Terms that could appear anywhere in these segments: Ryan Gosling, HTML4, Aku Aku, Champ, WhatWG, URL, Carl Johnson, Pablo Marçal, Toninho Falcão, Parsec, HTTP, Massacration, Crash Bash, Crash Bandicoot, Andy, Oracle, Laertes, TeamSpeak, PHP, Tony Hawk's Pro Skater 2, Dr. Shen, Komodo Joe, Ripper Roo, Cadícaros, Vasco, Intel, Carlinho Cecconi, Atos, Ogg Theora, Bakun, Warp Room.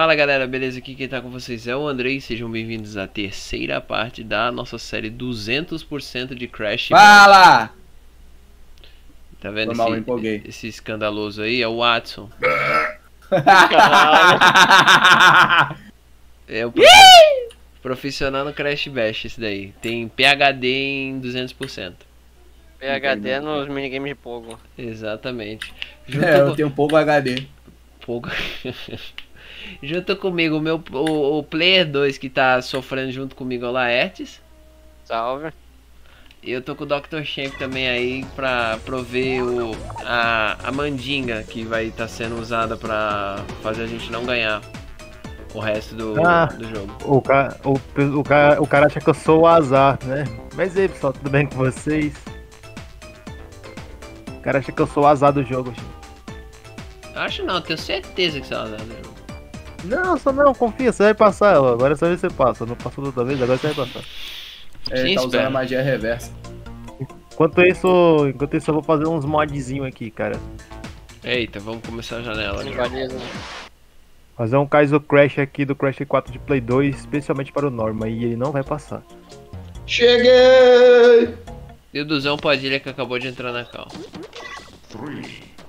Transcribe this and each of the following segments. Fala galera, beleza? Aqui quem tá com vocês é o Andrey, sejam bem-vindos à terceira parte da nossa série 200% de Crash Bash. Fala! Tá vendo esse escandaloso aí? É o Watson. É o profissional no Crash Bash esse daí, tem PHD em 200%. PHD é nos minigames de Pogo. Exatamente. Eu tenho Pogo HD. Pogo... Junto comigo, o Player 2 que tá sofrendo junto comigo é o Laertes. Salve. E eu tô com o Dr. Shen também aí pra prover a mandinga que vai estar sendo usada pra fazer a gente não ganhar o resto do jogo. O cara acha que eu sou o azar, né? Mas aí pessoal, tudo bem com vocês? O cara acha que eu sou o azar do jogo, gente. Acho não, tenho certeza que você é o azar do jogo. Não, só não, confia, você vai passar, agora essa vez você passa, não passou da outra vez, agora você vai passar. É, ele tá usando a magia reversa. Enquanto isso eu vou fazer uns modzinhos aqui, cara. Eita, vamos começar a janela. Fazer um Kaizo Crash aqui do Crash 4 de Play 2, especialmente para o Norma, e ele não vai passar. Cheguei! Eduzão Padilha que acabou de entrar na cal.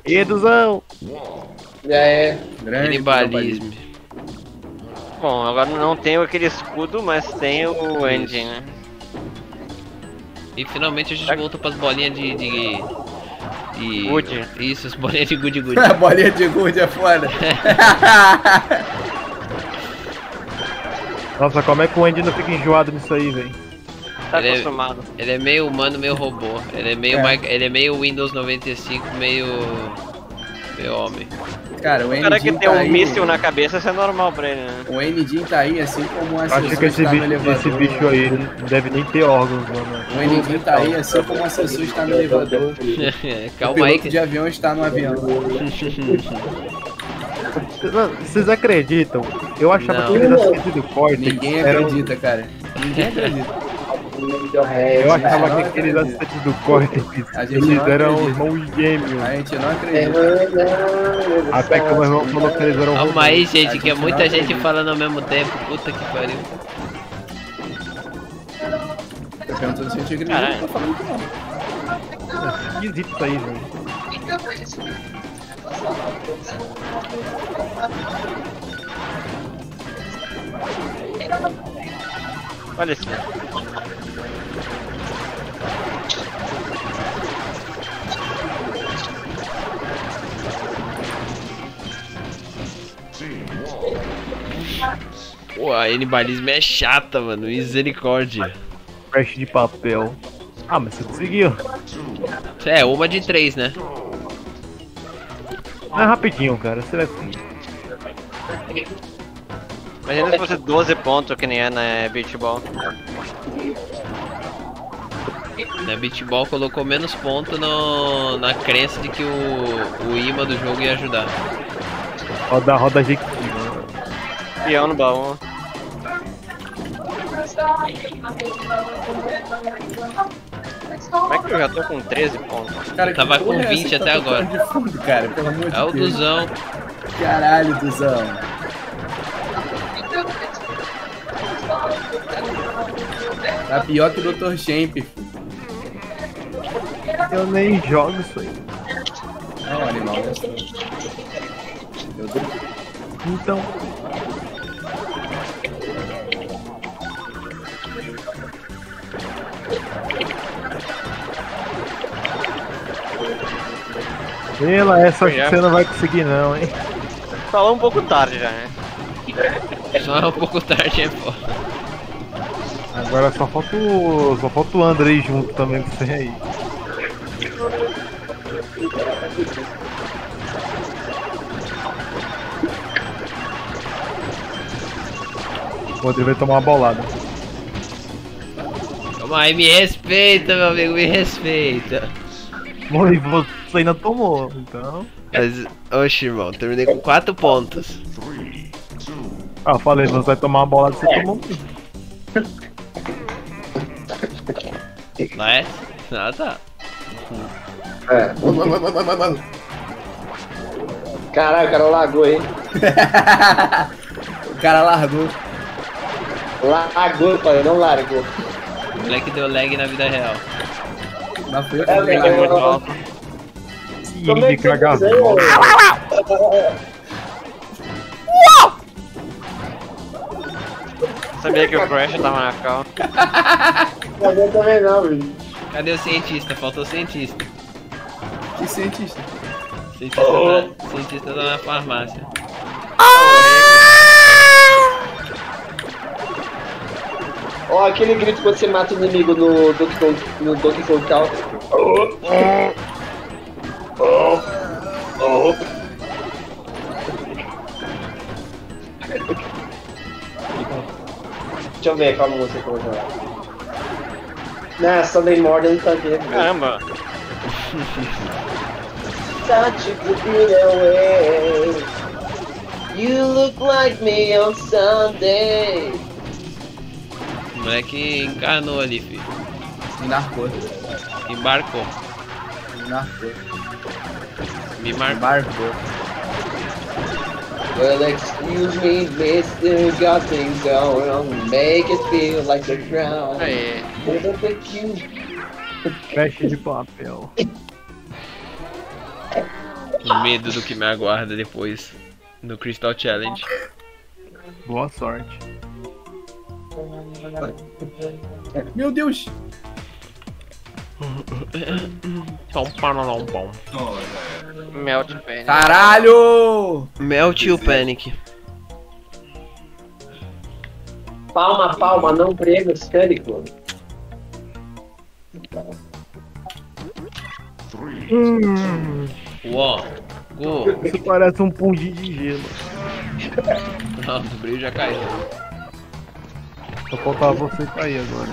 Eduzão! É, grande canibalismo. Bom, agora não tem aquele escudo, mas tem o engine, né? E finalmente a gente voltou pras bolinhas de good. Isso, as bolinhas de good good. A bolinha de good é foda. Nossa, como é que o Andy não fica enjoado nisso aí, velho? Tá acostumado. Ele é meio humano, meio robô. Ele é meio, ele é meio Windows 95, meio homem. Cara, o cara que tem um míssil na cabeça, isso é normal pra ele, né? O Endin tá aí, assim como a Assassino está no elevador. Esse bicho aí não deve nem ter órgãos, mano. O Endin tá aí, assim como a Assassino está no elevador. Calma aí. O piloto de avião está no avião. Vocês acreditam? Eu achava que eles acreditam do Cortex. Ninguém acredita, cara. Ninguém acredita. Eu achava que aqueles assistentes do Cortex, eles eram irmãos gêmeos. A gente não acredita. Até que o meu irmão falou que eles eram irmãos. Calma aí, gente, que é muita gente falando ao mesmo tempo. Puta que pariu. Eu perguntando se a gente acredita, não tô falando que não. É esquisito isso aí, velho. Olha isso. Pô, a canibalismo é chata, mano. Misericórdia. Crash de papel. Ah, mas você conseguiu. É, uma de três, né? É rapidinho, cara. Você vai conseguir. Imagina se fosse 12 pontos, que nem é na Beach Ball. Na Beach Ball colocou menos pontos na crença de que o imã do jogo ia ajudar. Roda G. Pião no baú. Como é que eu já tô com 13 pontos? Cara, tava com 20 até agora. É o Duzão. Caralho, Duzão. Tá pior que o Dr. Shape. Eu nem jogo isso aí. Não, animal. Então. Ela, essa que você não vai conseguir não, hein? Falou um pouco tarde já, né? Só um pouco tarde, é foda. Agora só falta o Andrey junto também com você aí. O Andrey vai tomar uma bolada. Toma aí, me respeita, meu amigo, me respeita. Morri, você ainda tomou, então... Mas, oxe, irmão, terminei com 4 pontos. Ah, falei, você vai tomar uma bola, você tomou um. Não é? Ah, tá. É. Mano. Caralho, o cara lagou, hein? cara largou. Largou, pai, não largou. O moleque deu lag na vida real. Na frente, é, lag é muito alto. Como é que cagado. Sabia que o Crash tava na calma. Cadê também não, bicho? Cadê o cientista? Faltou o cientista. Que cientista? Cientista, oh. Tá, cientista tá na farmácia. Ó, oh, aquele grito quando você mata o inimigo no Donkey Kong, no Donkey Kong. Deixa eu ver, calma, você colocou lá. Não, Sunday Morning não tá vendo. Caramba! You look like me on Sunday. O moleque encarnou ali, filho. Enarcou. Embarcou. Enarcou. Me marcou. Well, excuse me, mister, got things going on, make it feel like the ground. Aê. Crash de papel. Que medo do que me aguarda depois no Crystal Challenge. Boa sorte. Meu Deus! Melt Panic. Caralho! Melt o Panic. Palma, palma, não prega os cânicos. Uó, go. Isso parece um pudim de gelo. Não, o brilho já caiu. Só faltava você cair agora.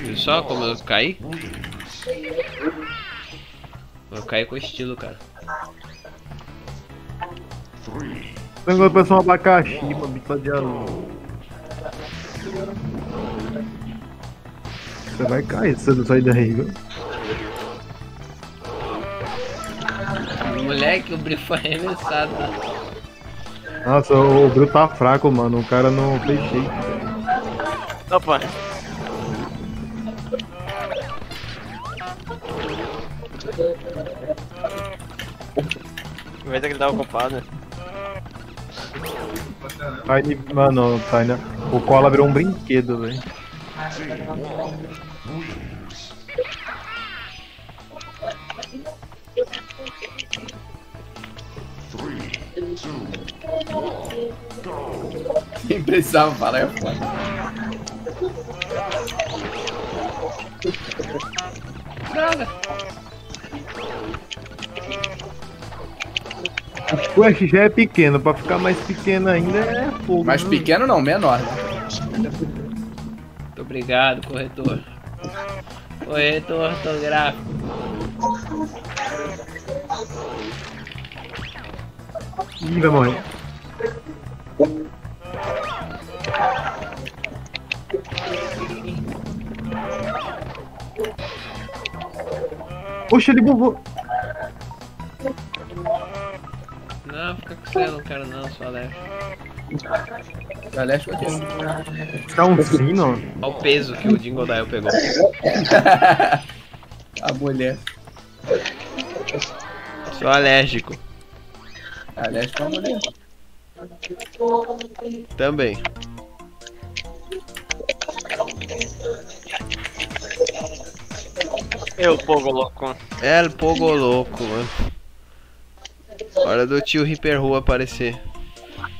Viu só como eu caí? Eu caí com estilo, cara. Pegou a pessoa um abacaxi pra bicha de aluno. Você vai cair se você não sair daí, viu? Moleque, o Bril foi arremessado. Nossa, o Bril tá fraco, mano. O cara não fez jeito. Opa! Vai ter que ele tava ocupado. Tiny, mano, Tiny. O Koala virou um brinquedo, velho. Sem precisava falar, é foda. Nada. O Crash já é pequeno, pra ficar mais pequeno ainda é fogo. Mais pequeno não, menor. Muito obrigado, corretor. Corretor ortográfico. Ih, vai morrer. Poxa, ele bugou. Não, fica com você, não quero não, só Alex. Alex, você tá um fino? Olha o peso que o Dingodile pegou. A mulher. Sou alérgico. Alérgico é uma mulher. Também. Eu pogo louco. É, ele pogo louco, mano. Hora do tio Ripper Roo aparecer.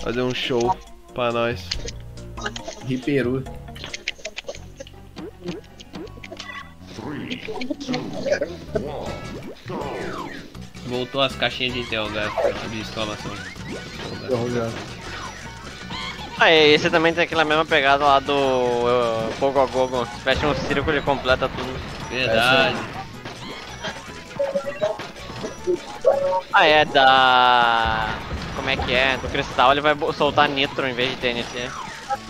Fazer um show pra nós. Ripper Roo. Voltou as caixinhas de interrogação. De exclamação. Ah, e esse também tem aquela mesma pegada lá do Pogogogo. Fecha um círculo e completa tudo. Verdade. Ah, é da... Como é que é? Do cristal ele vai soltar nitro em vez de TNT.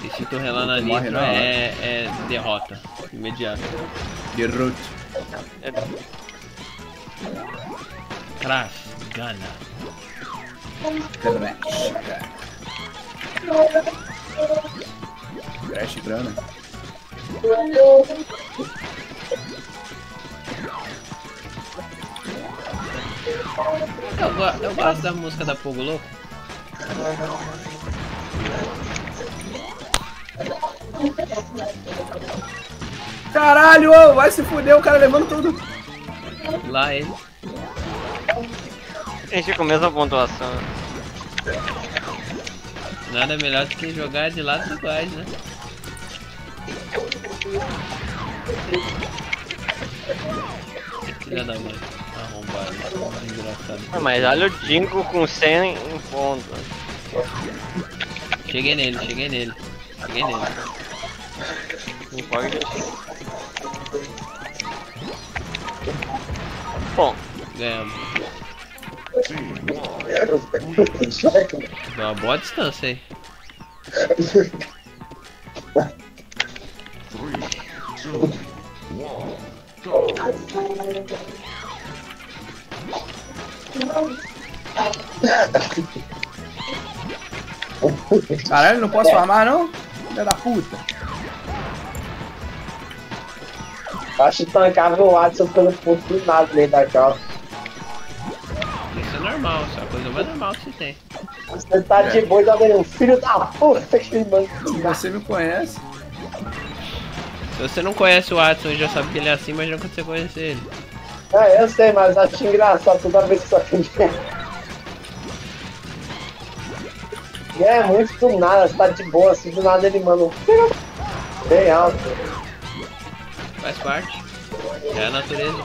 E se tu relar na nitro é derrota. imediato. Derroto. Crash, Gana. Crash, Crash, Gana. Eu gosto da música da Pogo Louco. Caralho, ó, vai se fuder, o cara levando tudo. Lá ele. A gente com a mesma pontuação. Nada melhor do que jogar de lado iguais, né? Filha da mãe, arrombado, engraçado. Ah, mas olha o Dingo com 100 em ponto. Cheguei nele, cheguei nele. Cheguei nele. Não pode. Bom, ganhamos. Deu uma boa distância aí. Caralho, não posso farmar não? Filha da puta. Acho que tancava o Watson pelo ponto do nada dentro da calça. Isso é normal, isso é a coisa mais normal que você tem. Você tá de boa jogando um filho da puta que mano. Você me conhece? Se você não conhece o Watson e já sabe que ele é assim, mas não consegue conhecer ele. É, eu sei, mas acho engraçado toda vez que só tem. É muito do nada, você tá de boa, assim, do nada ele manda um... Bem alto. Faz parte. É a natureza.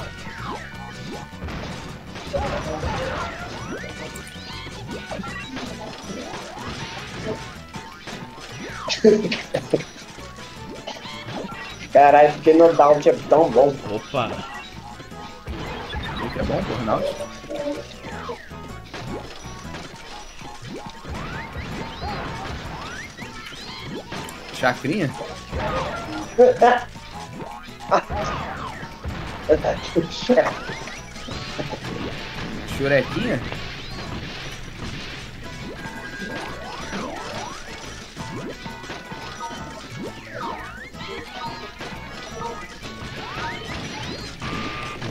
Caralho, porque no down é tão bom. Opa. É bom, por não? Chacrinha? Churequinha?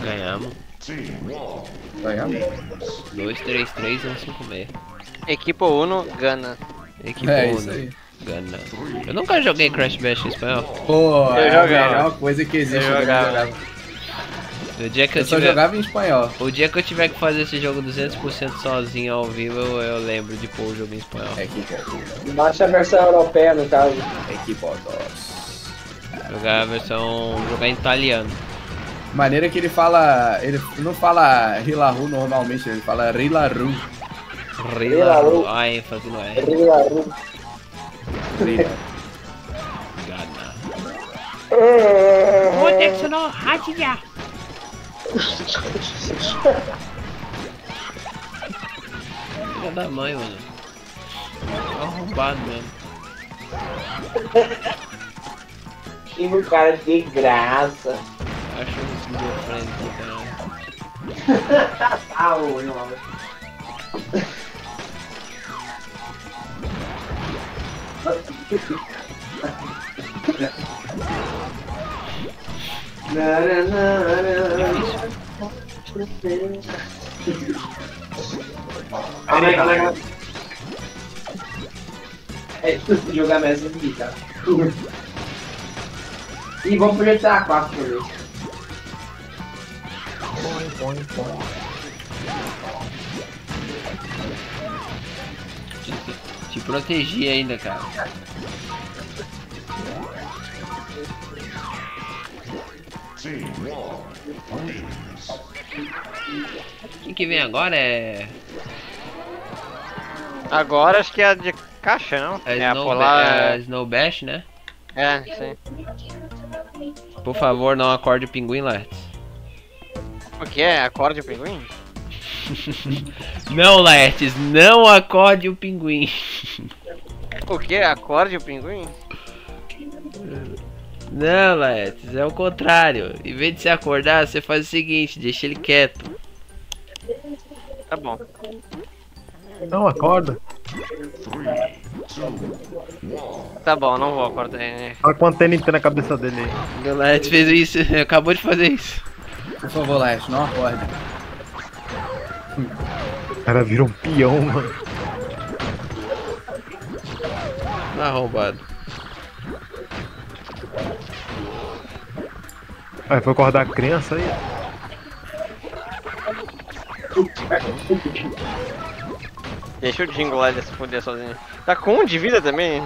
Ganhamos. Ganhamos. 2, 3, 3, 1, 5, 6. Equipo 1, Gana. Equipo 1. Gana. Eu nunca joguei Crash Bash em espanhol. Pô, é a melhor coisa que existe. Eu jogava. No dia que eu só jogava em espanhol. O dia que eu tiver que fazer esse jogo 200% sozinho ao vivo, eu lembro de pôr o jogo em espanhol. É que baixa a versão europeia, no caso. Equipo 2. Jogar a versão... jogar em italiano. Maneira que ele fala... ele não fala Hillahoo normalmente, ele fala Hillahoo. Hillahoo. A ênfase não é. Hillahoo. Gana. Vou ter que sonar radiar. Filha da mãe, mano. Arrombado mesmo. Que um cara de graça. Acho que não deu frente, cara. Ah, o olho, mano. É jogar mais um vídeo, tá? E vamos projetar a 4 por mim. Te protegi ainda, cara. O que vem agora é... Agora acho que é a de caixa, não? É, é a Polar... é Snow Bash, né? É, sim. Por favor, não acorde o pinguim, Laertes. O que é? Acorde o pinguim? Não, Laertes, não acorde o pinguim. O que? Acorde o pinguim? Não, Laertes, é o contrário. Em vez de você acordar, você faz o seguinte, deixa ele quieto. Tá bom. Não, acorda. Tá bom, não vou acordar ele, né? Olha quanto tem na cabeça dele aí. O Laertes fez isso, acabou de fazer isso. Por favor, Laertes, não acorda. O cara virou um peão, mano. Arrombado. Aí foi acordar a criança aí. Deixa o Dingo lá, ele se fuder sozinho. Tá com 1 de vida também?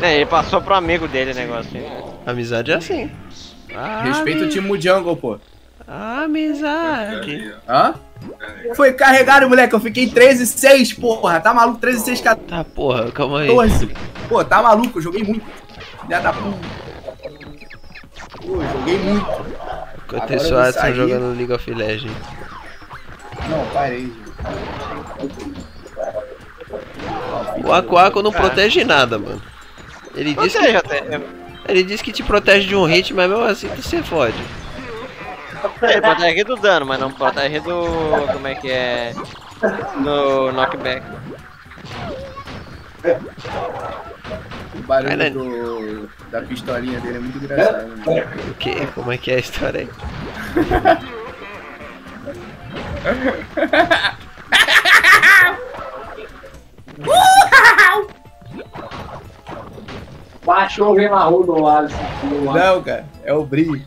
É, ele passou pro amigo dele o negócio. Amizade é assim. Respeita o time do jungle, pô. Amizade. Hã? Foi carregado, moleque. Eu fiquei 13-6, porra. Tá maluco? 13-6, cara. Tá, porra. Calma aí. 14. Pô, tá maluco. Eu joguei muito. Já tá bom. Pô, eu joguei muito. Enquanto isso, Watson jogando League of Legends. Não, parei. O Aku Aku não protege nada, mano. Ele diz que... Ele diz que te protege de um hit, mas mesmo assim tu se fode. Ele protege do dano, mas não protege do... como é que é... no knockback. O barulho da pistolinha dele é muito engraçado. Né? O que? Como é que é a história aí? Baixou o Hillahoo do lado. Não, cara, é o brilho.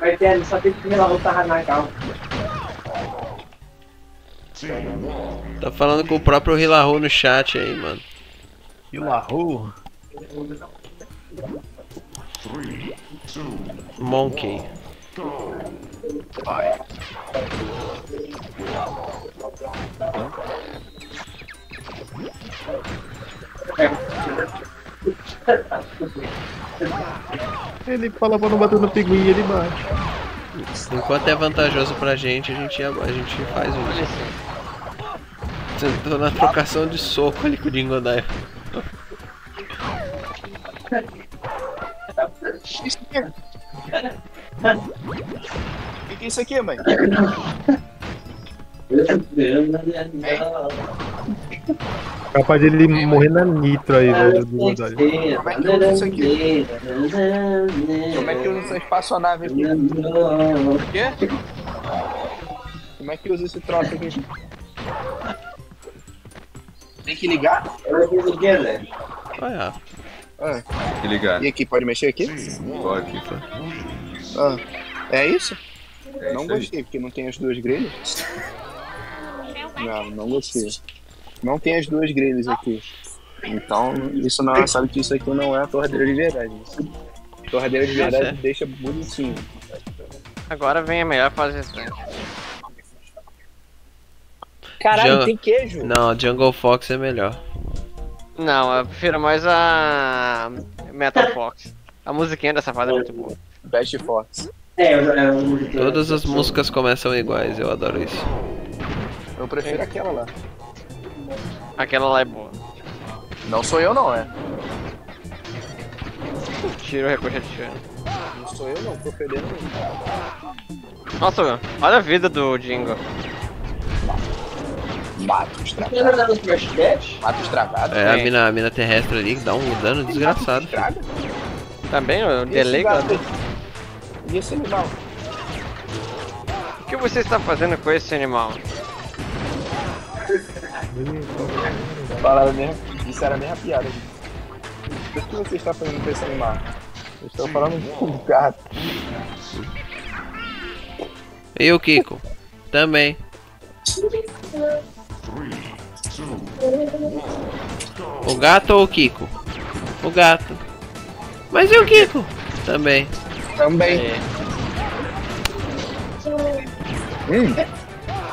Vai ter, só tem que Hillahoo tá na calma. Tá falando com o próprio Hillahoo no chat aí, mano. Hillahoo? Monkey. Vai. Ele fala pra não bater no pinguim, ele bate. Isso. Enquanto é vantajoso pra gente, a gente faz um. Tô na trocação de soco ali com o Dingodile. O que é isso aqui, mãe? Capaz de ele morrer na Nitro aí, velho. Como é que eu uso isso aqui? Como é que eu uso essa espaçonave aqui? O quê? Como é que eu uso esse troço aqui? Tem que ligar? Olha. Ah. Tem que ligar. E aqui, pode mexer aqui? Pode. Ah. É isso? É não isso gostei, aí. Porque não tem as duas grelhas. Não, não gostei. Não tem as duas grelhas aqui. Então, isso não, sabe que isso aqui não é a torradeira de verdade. A torradeira de verdade deixa bonitinho. Agora vem a melhor fazer isso. Caralho, tem queijo. Não, Jungle Fox é melhor. Não, eu prefiro mais a Metal Fox. A musiquinha dessa fase é muito boa. Best Fox. Todas as músicas começam iguais, eu adoro isso. Eu prefiro aquela lá. Aquela lá é boa. Não sou eu não, é. Tira o ricocheteando. Não sou eu não, tô perdendo. Nossa, olha a vida do Dingo. Matos travados. Matos travados. É, a mina terrestre ali que dá um dano desgraçado. Também, o delay. E esse animal? O que você está fazendo com esse animal? Falaram mesmo, disseram a mesma piada. O que você está fazendo com esse animal? Eu estou falando de um gato. E o Kiko? Também. O gato ou o Kiko? O gato. Mas e o Kiko? Também. Também. É.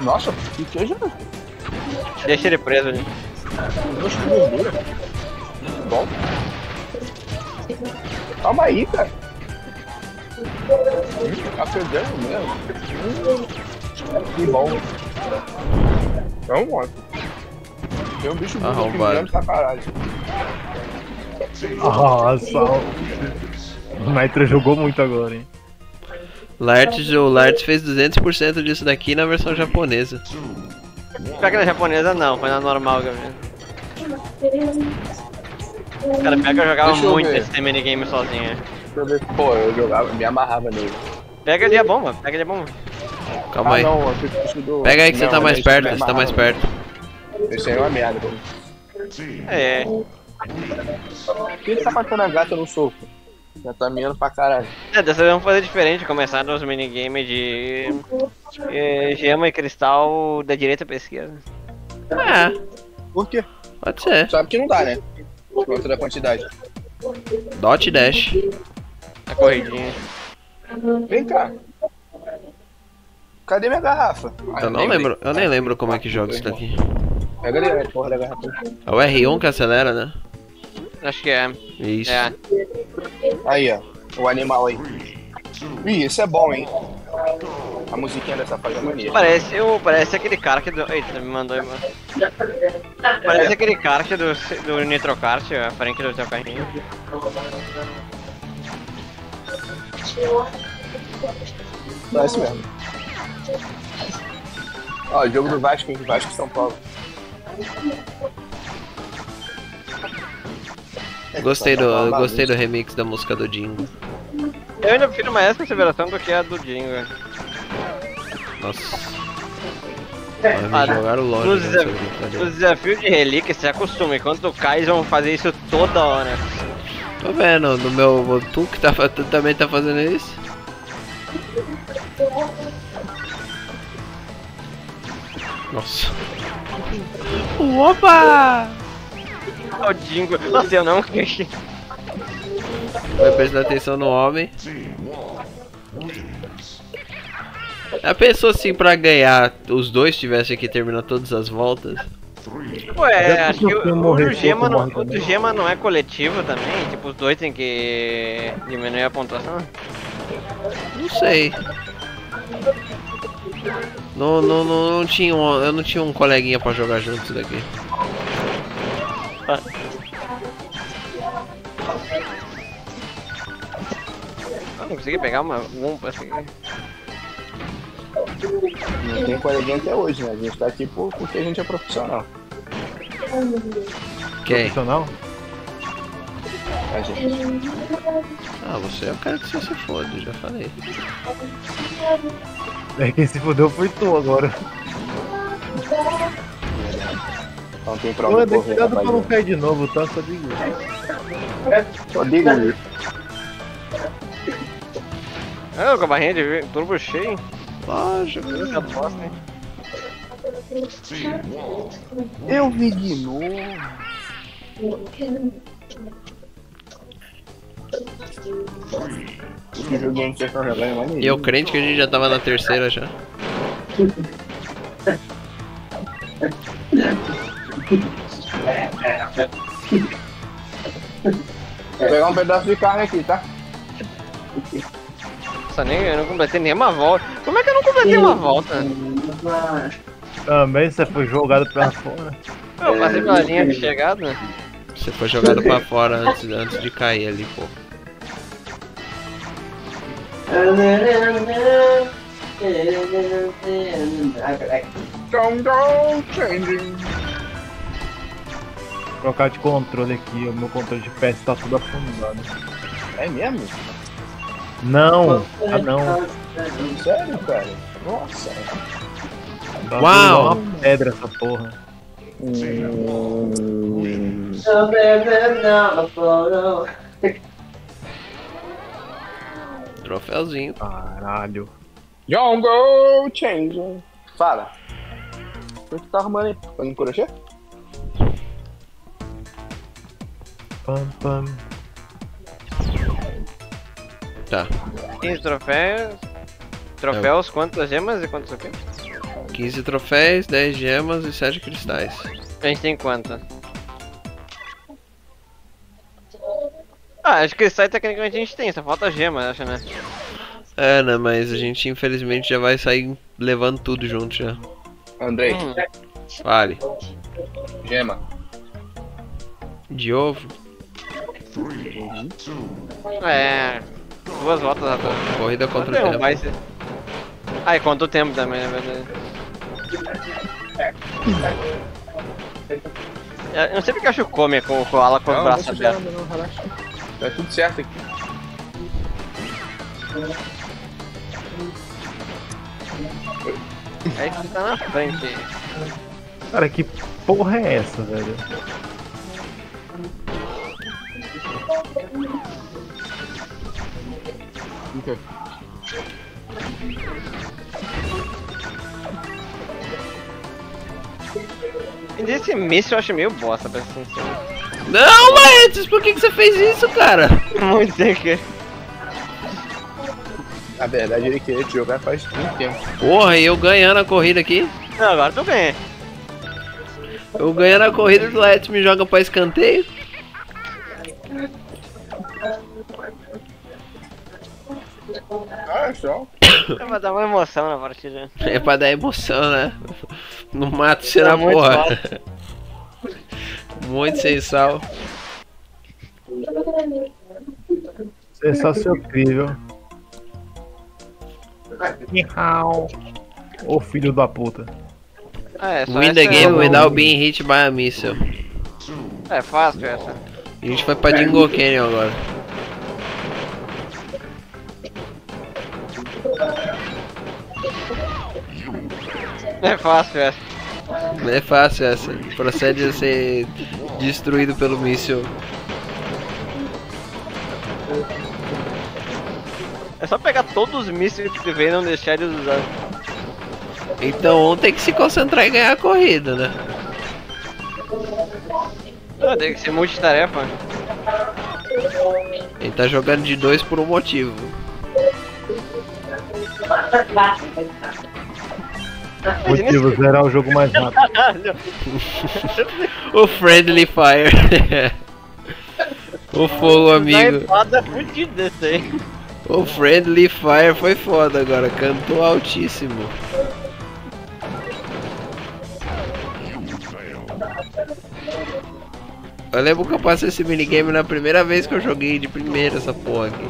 Nossa, que queijo. Deixa ele preso ali. Nossa, que gordura. Bom. Calma aí, cara. Tá perdendo mesmo. Que bom. Não gosto. Tem um bicho muito grande pra caralho. Nossa, o Nitro jogou muito agora, hein. O Laertes fez 200% disso daqui na versão japonesa. Pior que na japonesa não, foi na normal, Gabriel. Cara, pior que eu jogava muito esse minigame sozinho. Pô, eu jogava, me amarrava nele. Pega ali a bomba, pega ali a bomba. Calma aí. Pega aí que você tá mais perto, você tá mais perto. Esse aí é uma merda, mano. É. Por que ele tá matando a gata no soco? Já tá mirando pra caralho. É, dessa vez vamos fazer diferente, começar nos minigames de gema e cristal da direita pra esquerda. Ah. Por quê? Pode ser. Sabe que não dá, né? Por conta da quantidade. Dot dash. Tá corridinha. Vem cá. Cadê minha garrafa? Eu não lembro, eu nem lembro como é que joga isso daqui. Pega ali, porra da garrafa. É o R1 que acelera, né? Acho que é. Isso. É. Aí, ó. O animal aí. Ih, isso é bom, hein? A musiquinha dessa fase é mania. Parece aquele cara que do... Eita, me mandou... Parece aquele cara que do Nitro Kart, a franquia do teu carrinho. Parece mesmo. Ó, jogo do Vasco, hein? Vasco São Paulo. Gostei do remix da música do Dingo. Eu ainda prefiro mais essa consideração do que a do Dingo. Nossa. Jogaram longe. Os desafios de relíquia se acostumam, enquanto o Kais vão fazer isso toda hora. Tô vendo, no meu. Tu que tá, tu também tá fazendo isso? Nossa. Opa! O Dingo, nossa, eu não queixei. Vai prestar atenção no homem. Já pensou assim pra ganhar, os dois tivessem que terminar todas as voltas? Ué, acho que o do Gema não é coletivo também? Tipo, os dois tem que diminuir a pontuação? Não sei. Não tinha um, eu não tinha um coleguinha pra jogar junto isso daqui. Eu não consegui pegar uma bomba assim. Não tem coleguinha até hoje, né? A gente tá aqui porque a gente é profissional. Quem? Profissional? A gente. Ah, você é o cara que só se fode, já falei. É, quem se fodeu foi tu agora. Não tem problema. Tem cuidado pra não cair de novo, tá? Só digo. Só digo. Ah, com a barrinha de turbo cheio. Lógico, essa bosta, hein? Eu vi de novo. E eu crente que a gente já tava na terceira já. Vou pegar um pedaço de carne aqui, tá? Nossa, eu não completei nenhuma volta. Como é que eu não completei uma volta? Também você foi jogado pra fora. Eu passei pela linha de chegada. Você foi jogado pra fora antes de cair ali, pô. Trocar de controle aqui, o meu controle de PS tá tudo afundado. É mesmo? Não, ah não. Sério, cara? Nossa. Tá. Uau! Uma pedra essa porra. Troféuzinho. Caralho. Don't go change. Fala. O que tá arrumando aí? Fazendo crochê? Pam pam. Tá. 15 troféus. Troféus, quantas gemas e quantos o quê? 15 troféus, 10 gemas e 7 cristais. A gente tem quantas? Ah, acho que cristais tecnicamente a gente tem, só falta gema, acho, né? Ana, mas a gente infelizmente já vai sair levando tudo junto já. Andrey. Vale. Gema. De ovo? É. 2 voltas na torre. Corrida contra o tempo. Ah, e contra o tempo também, na verdade. Eu não sei porque eu acho come com o koala com o braço aberto. Não, relaxa. Tá tudo certo aqui. É que tá na frente. Cara, que porra é essa, velho? Okay. Esse míssil eu acho meio bosta, pra ser sincero. Não, Laertes, por que você fez isso, cara? Muito sem querer. Na verdade, ele queria te jogar faz muito tempo. Porra, e eu ganhando a corrida aqui? Não, agora tu ganha. Eu ganhando a corrida e o Laertes me joga pra escanteio? Ah, é só. É pra dar uma emoção na partida. É pra dar emoção, né? No mato será porra. Muito sem sal. Sensação incrível. Ô filho da puta. É, só win the game without being hit by a missile. É fácil essa. A gente vai pra Dingo Canyon agora. É fácil essa. É fácil essa. Procede a ser destruído pelo míssil. É só pegar todos os mísseis que vem e não deixar eles usar. Então um tem que se concentrar e ganhar a corrida, né? Ah, tem que ser multitarefa. Ele tá jogando de 2 por um motivo. O motivo zerar o jogo mais rápido. O Friendly Fire. O fogo amigo. O Friendly Fire foi foda agora, cantou altíssimo. Eu lembro que eu passei esse minigame na primeira vez que eu joguei de primeira essa porra aqui.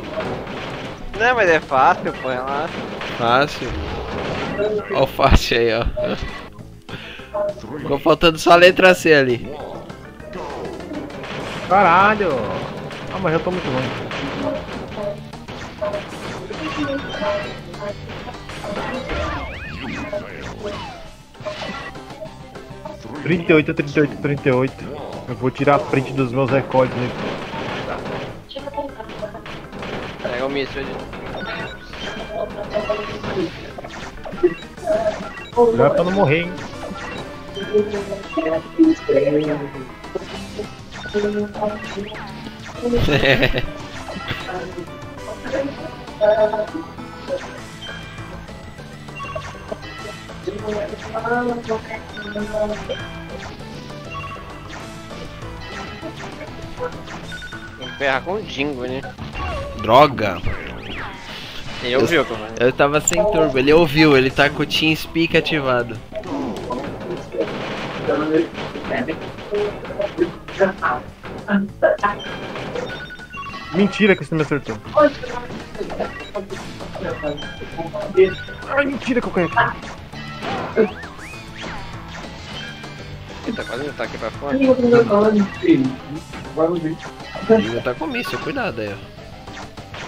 Não, mas é fácil, pô, relaxa. Fácil? Ó o fácil aí, ó. Ficou faltando só a letra C ali. Caralho! Ah, mas eu tô muito longe. (38, 38, 38). Eu vou tirar a frente dos meus recordes, né? Pega o míssil ali. Não é pra não morrer, hein? Ferra com o Dingo, né? Droga! Ele ouviu, como é? Eu tava sem turbo, ele ouviu, ele tá com o Team Speak ativado. Mentira que você não me acertou. Ai, mentira que eu caí aqui. Ele tá quase tá aqui pra fora. Ele tá com o míssil, cuidado aí, ó.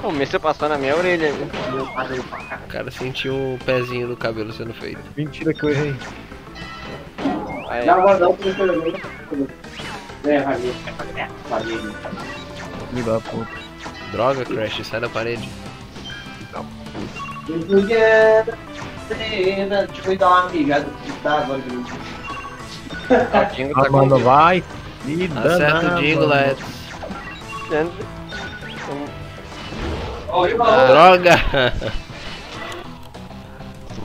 O míssil passou na minha orelha. O cara sentiu o pezinho do cabelo sendo feito. Mentira que eu errei. Aí. Da puta. Droga, Crash, sai da parede. Da puta. Deixa eu dar uma amigada que tá agora. O Dingo tá com... vai. Acerta o Dingo, Laertes. Droga!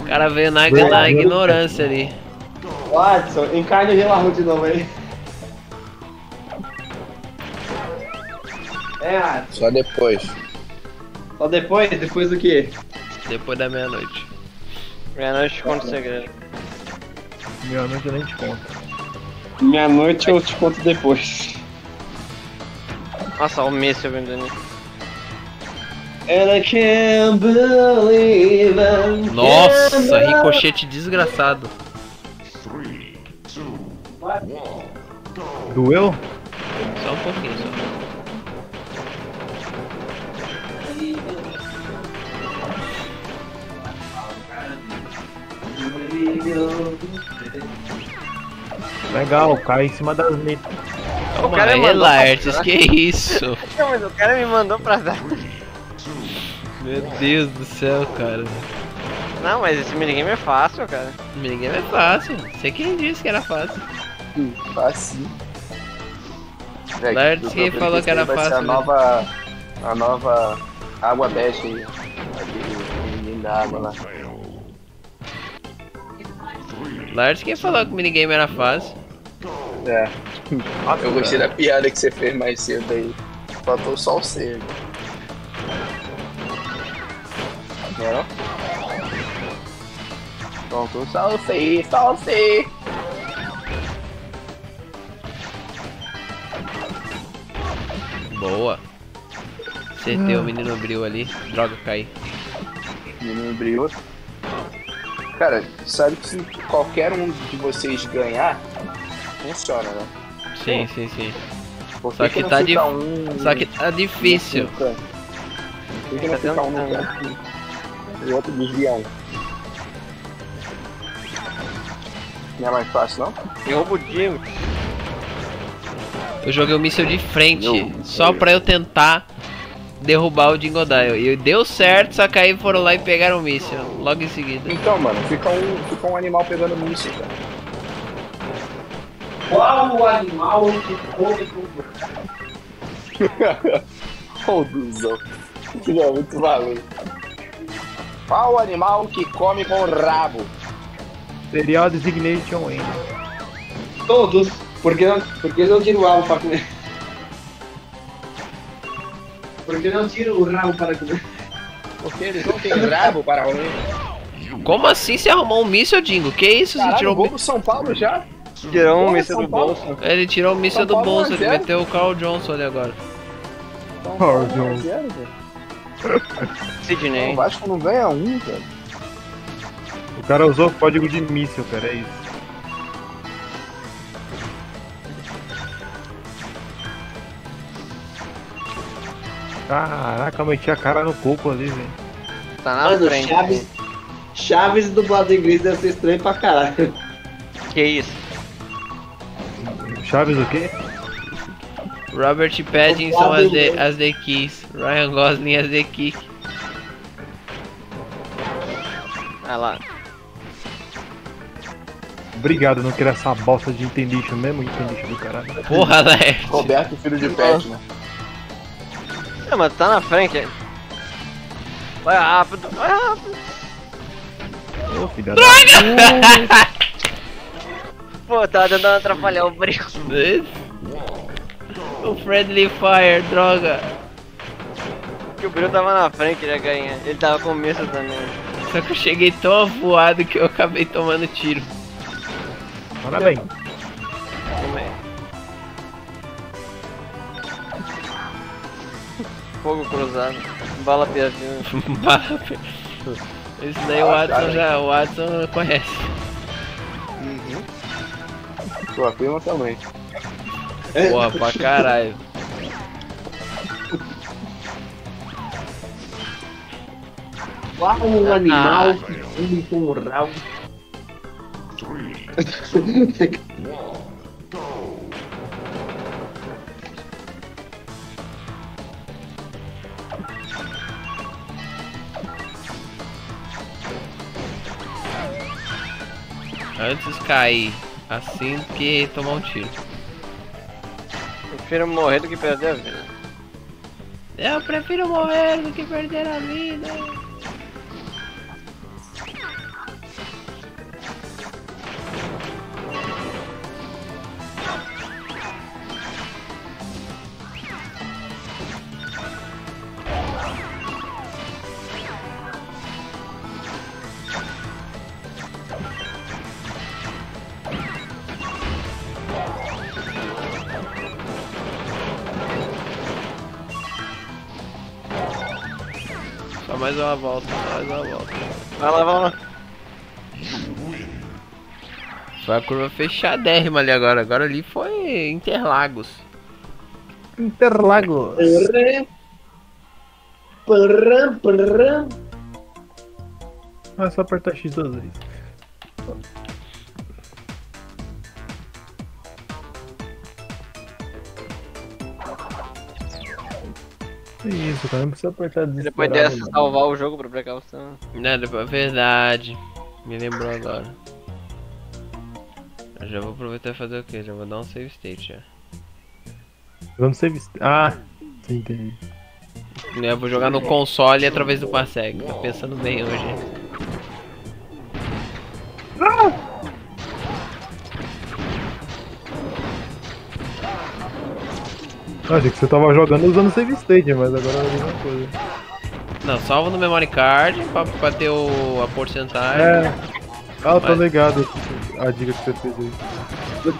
O cara veio na ignorância ali. Watson, encarna o Hillahoo de novo aí. É, só depois. Só depois? Depois do quê? Depois da meia-noite. Meia-noite eu te conto o segredo. Meia-noite eu nem te conto. Meia-noite eu te conto depois. Nossa, o míssil vindo ali. And I can't believe it. Nossa, ricochete desgraçado. 3, 2, 1, go. Doeu? Só um pouquinho só. Legal, cai em cima das letras. O cara me mandou Laertes, pra trás. Que isso? Não, mas o cara me mandou pra trás. Meu Deus do céu, cara. Não, mas esse minigame é fácil, cara. Minigame é fácil. Você quem disse que era fácil? Fácil. Laertes quem falou que era fácil. Vai ser a nova água bash aí. O menino da água lá. Laertes quem falou que o minigame era fácil. É. Eu gostei da piada que você fez mais cedo aí. Faltou só o C. Agora. Faltou só o C, só o C. Boa. Acertei o menino bril ali. Droga, cai. Menino bril. Cara, sabe que se qualquer um de vocês ganhar, funciona, né? Sim, sim, sim. Só que tá difícil. Por que não fica um no canto e o outro desvia um? Não é mais fácil, não? Eu roubo o Diego. Eu joguei o míssil de frente, só pra eu tentar derrubar o Dingodile. E deu certo, só que aí foram lá e pegaram o míssil logo em seguida. Então, mano, fica um animal pegando o míssil, cara. Qual o animal que come com o Duzão? Não, é muito valente. Qual o animal que come com o rabo? Seria o Designation ainda. Todos. Porque não tiro o rabo pra comer? Porque não tiro o rabo para comer? Porque eles não têm rabo para comer. Como assim você arrumou um míssil, Dingo? Que isso? Caralho, você tirou o São Paulo já? Tirou um míssil do bolso. Ele tirou o míssil do bolso, ele meteu o Carl Johnson ali agora. Carl Johnson. Sidney. O Vasco não ganha um, cara. O cara usou o código de míssil, cara, é isso. Caraca, eu meti a cara no coco ali, velho. Tá na frente. Chaves dublado em inglês deve ser estranho pra caralho. Que isso? Chaves o quê? Robert Pattinson as the Keys. Ryan Gosling as the Kick. Vai lá. Obrigado, não queria essa bosta de Interlagos mesmo, Interlagos do caralho. Porra, Laertes. Roberto, filho de Pattinson. É, mas tá na frente. Vai rápido, vai rápido. Ô, filha da puta. Pô, tava tentando atrapalhar o brinco. O Friendly Fire, droga. Que o Bril tava na frente, ele ia ganhar. Ele tava com medo também. Só que eu cheguei tão voado que eu acabei tomando tiro. Parabéns. Fogo cruzado, bala perdida. Bala perdida. Isso daí o Watson conhece. Uhum. Sua prima também. Porra, pra caralho. Qual um animal que come com o rabo? Antes cair assim do que tomar um tiro. Eu prefiro morrer do que perder a vida. Eu prefiro morrer do que perder a vida. mais uma volta, mais uma volta. Vai lá, vai lá. Foi a curva fechadérrima ali agora. Agora ali foi Interlagos. Interlagos. É só apertar X duas vezes. Isso, cara, não precisa apertar desesperado. Depois dessa, salvar o jogo pra precaução. Não, verdade. Me lembrou agora. Eu já vou aproveitar e fazer o que? Já vou dar um save state já. Vamos save state? Ah, você entendeu. Eu vou jogar no console através do Parsec. Tá pensando bem hoje. Ah! Achei que você tava jogando usando save state, mas agora é a mesma coisa. Não, salva no memory card pra ter a porcentagem. É. Ah, eu tô ligado a dica que você fez aí.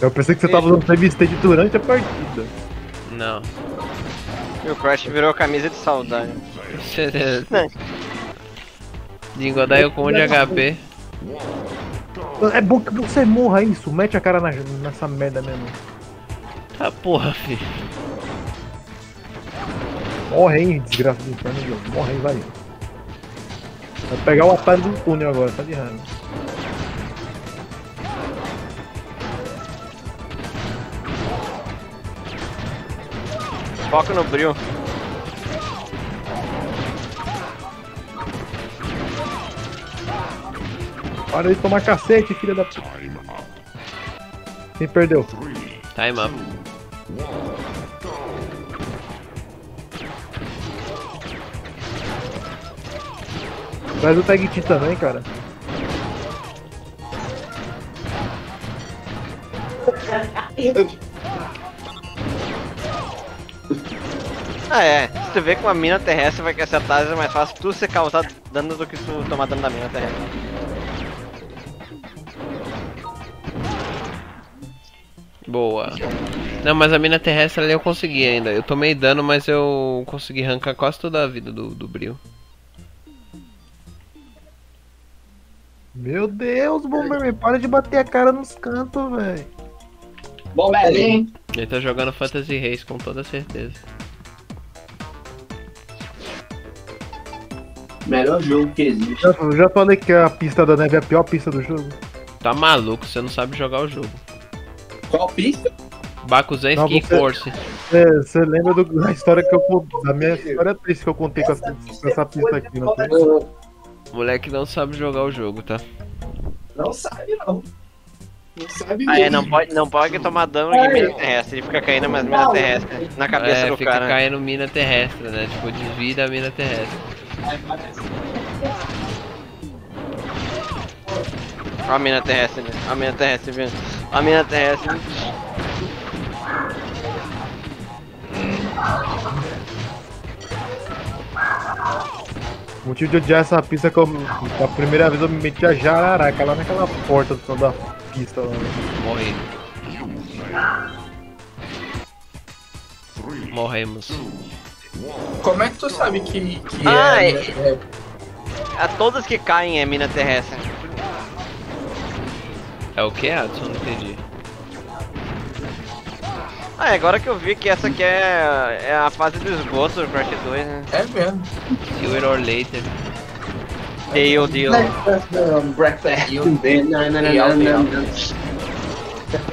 Eu pensei que você tava usando save state durante a partida. Não. Meu Crash virou camisa de saudade. Dingodile com 1 de HP. É bom que você morra isso, mete a cara nessa merda mesmo. Ah, porra, filho. Morre, hein, desgraça do inferno, Joe. Morre, hein, vai. Vai pegar o atalho do túnel agora, tá de raiva. Foca no bril. Para de tomar cacete, filha da puta. Quem perdeu? Time up. Traz o tag team também, cara. Ah é, se tu vê com a mina terrestre vai que essa atrás é mais fácil tu se causar dano do que tu tomar dano da mina terrestre. Boa. Não, mas a mina terrestre ali eu consegui ainda. Eu tomei dano, mas eu consegui arrancar quase toda a vida do Bril. Meu Deus, Bomberman, para de bater a cara nos cantos, velho. Bomberman. Ele tá jogando Fantasy Race com toda certeza. Melhor jogo que existe. Eu já falei que a pista da neve é a pior pista do jogo. Tá maluco, você não sabe jogar o jogo. Qual pista? Bakuzan Ski Force. Você lembra da história que eu contei? Da minha história triste que eu contei com essa pista aqui, não tem? Moleque não sabe jogar o jogo, tá? Não sabe, não. Não sabe mesmo. Ah, é, não pode tomar dano de mina terrestre. Ele fica caindo mais mina terrestre na cabeça do cara. Fica caindo mina terrestre, né? Tipo, desvia da mina terrestre. Olha a mina terrestre, né? A mina terrestre, viu? A mina terrestre. O motivo de odiar essa pista é que a primeira vez eu me meti a jararaca lá naquela porta do da pista lá. Morremos. Como é que tu sabe que a todas que caem é mina terrestre? É o que, Adson? Não entendi. Ah, agora que eu vi que essa aqui é a fase do esgoto do Crash 2, né? É mesmo. Sooner or later. Deal. Breakfast.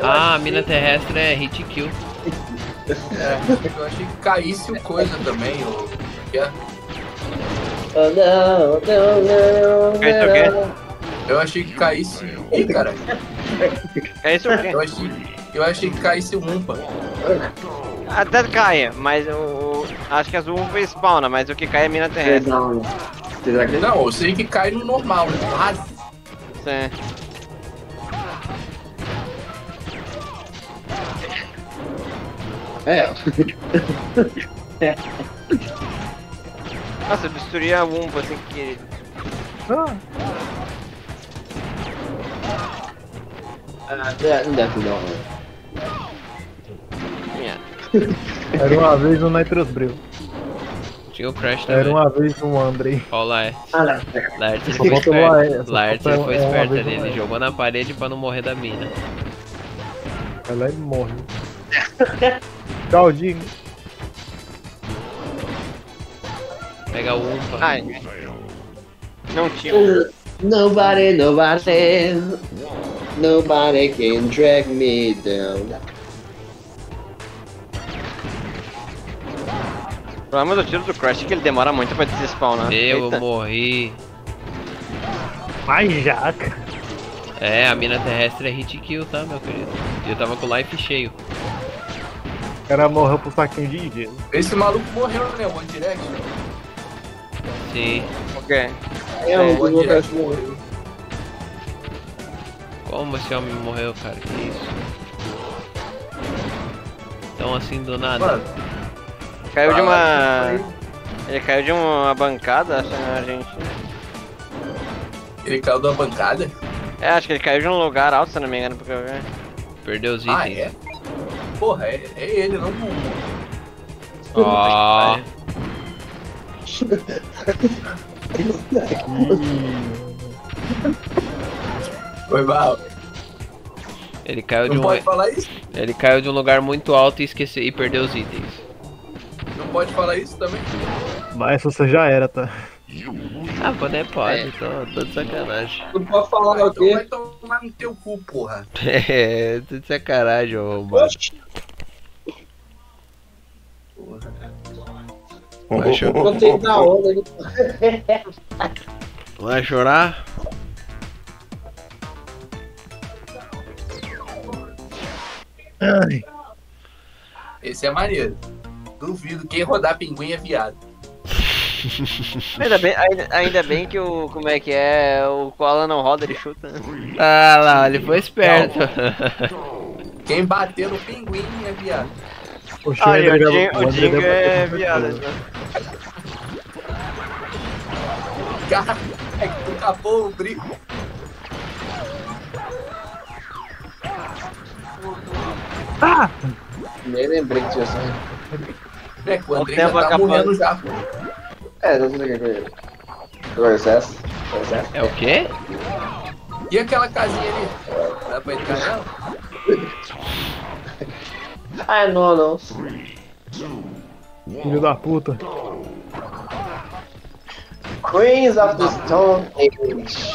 Ah, a mina terrestre é hit kill. É, eu achei que caísse o coisa também, o que é? Oh não. Caísse o quê? Eu achei que caísse. Ih, caralho. Caísse o quê? Eu achei que caísse o Umpa. Até caia, mas eu acho que as Umpa spawna, mas o que cai é mina terrestre. Não, eu sei que cai no normal, quase. Né? Sim. É. Nossa, eu destruí a Umpa sem querer. Ah. Não deve não. Era uma vez no Nitro Bril. Diga o Crash também. Era uma vez um Andrey. Olha lá, é. Laertes foi esperto. Laertes foi esperto ali. Ele jogou na parede pra não morrer da mina. Ela morre. Caldinho. Pega o Umpa. Ai, não tinha. Nobody can drag me down. O problema do tiro do Crash é que ele demora muito pra desespawnar. Eu morri. Mas jaca. É, a mina terrestre é hit kill, tá, meu querido? Eu tava com o life cheio. O cara morreu pro saquinho de gelo. Esse maluco morreu, né? One Direct? Sim. Ok. É, o One Direct morreu. Como esse homem morreu, cara? Que isso? Então assim do nada. Mano, caiu de uma... Ele caiu de uma bancada, acho que a gente... Ele caiu de uma bancada? É, acho que ele caiu de um lugar alto, se não me engano, porque eu vi. Perdeu os itens. Ah, é? Porra, é ele, não o... Ó... Foi mal. Ele caiu de um... Pode falar isso? Ele caiu de um lugar muito alto e esqueceu e perdeu os itens. Não pode falar isso também? Mas você já era, tá? Ah, quando é pode, então, tô de sacanagem. Não pode falar o quê? Então vai tomar no teu cu, porra. É, tô de sacanagem, ô mano. Porra. Contei na onda ali. Vai chorar? Ai. Esse é maneiro. Duvido, quem rodar pinguim é viado. Ainda bem que o... Como é que é? O Koala não roda, ele chuta. Ah lá, ele foi esperto. Quem bater no pinguim é viado. Olha, o Dingo é viado. Cara, é que tu capou o brinco. Ah! Nem lembrei que tinha saído. É, o Andrey já tá morrendo já, pô. É, não sei o que é ele. É o quê? E aquela casinha ali? Dá pra entrar nela? Ah, não. Filho da puta. Queens of the Stone Age.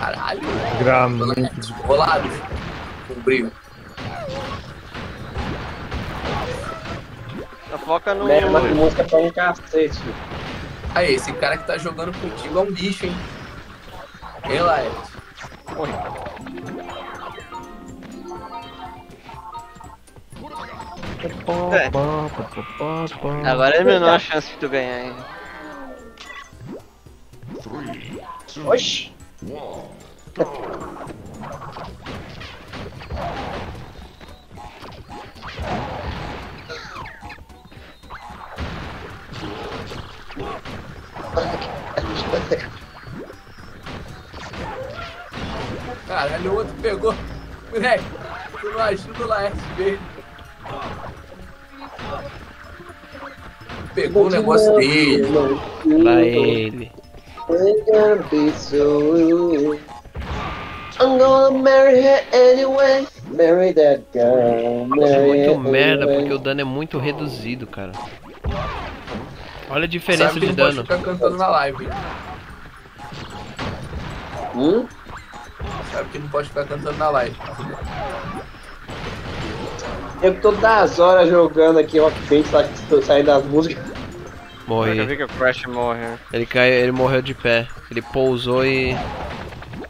Caralho. Gramento. Desbolado. Com brilho. Foca no... Merda, que música pra um cacete. Aí, esse cara que tá jogando contigo é um bicho, hein? Ei, Laertes. Morre. É. Agora é menor a chance de tu ganhar, hein? Oxi. Caralho, o outro pegou. Moleque, tu não ajuda o Laertes dele. Pegou o negócio dele. Lá ele. I'm gonna marry her anyway. Marry that girl. Nossa, muito merda, porque o dano é muito reduzido, cara. Olha a diferença. Sabe de dano. Ficar cantando na live. Sabe que não pode ficar cantando na live. Eu tô das horas jogando aqui Rock Band, tô saindo das músicas. Morri. Eu vi que o Crash morreu. Ele caiu, ele morreu de pé. Ele pousou e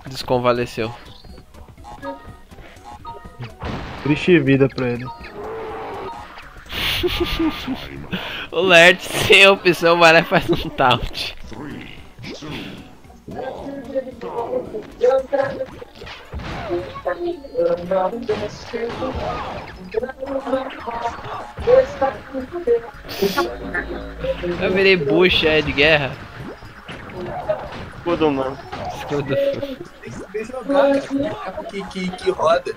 desconvaleceu. Triste vida pra ele. O Laertes sem opção, o Maré faz um taunt. Eu virei bucha, é de guerra. Escudo, mano. Escudo. Deixa eu jogar, cara. Que roda.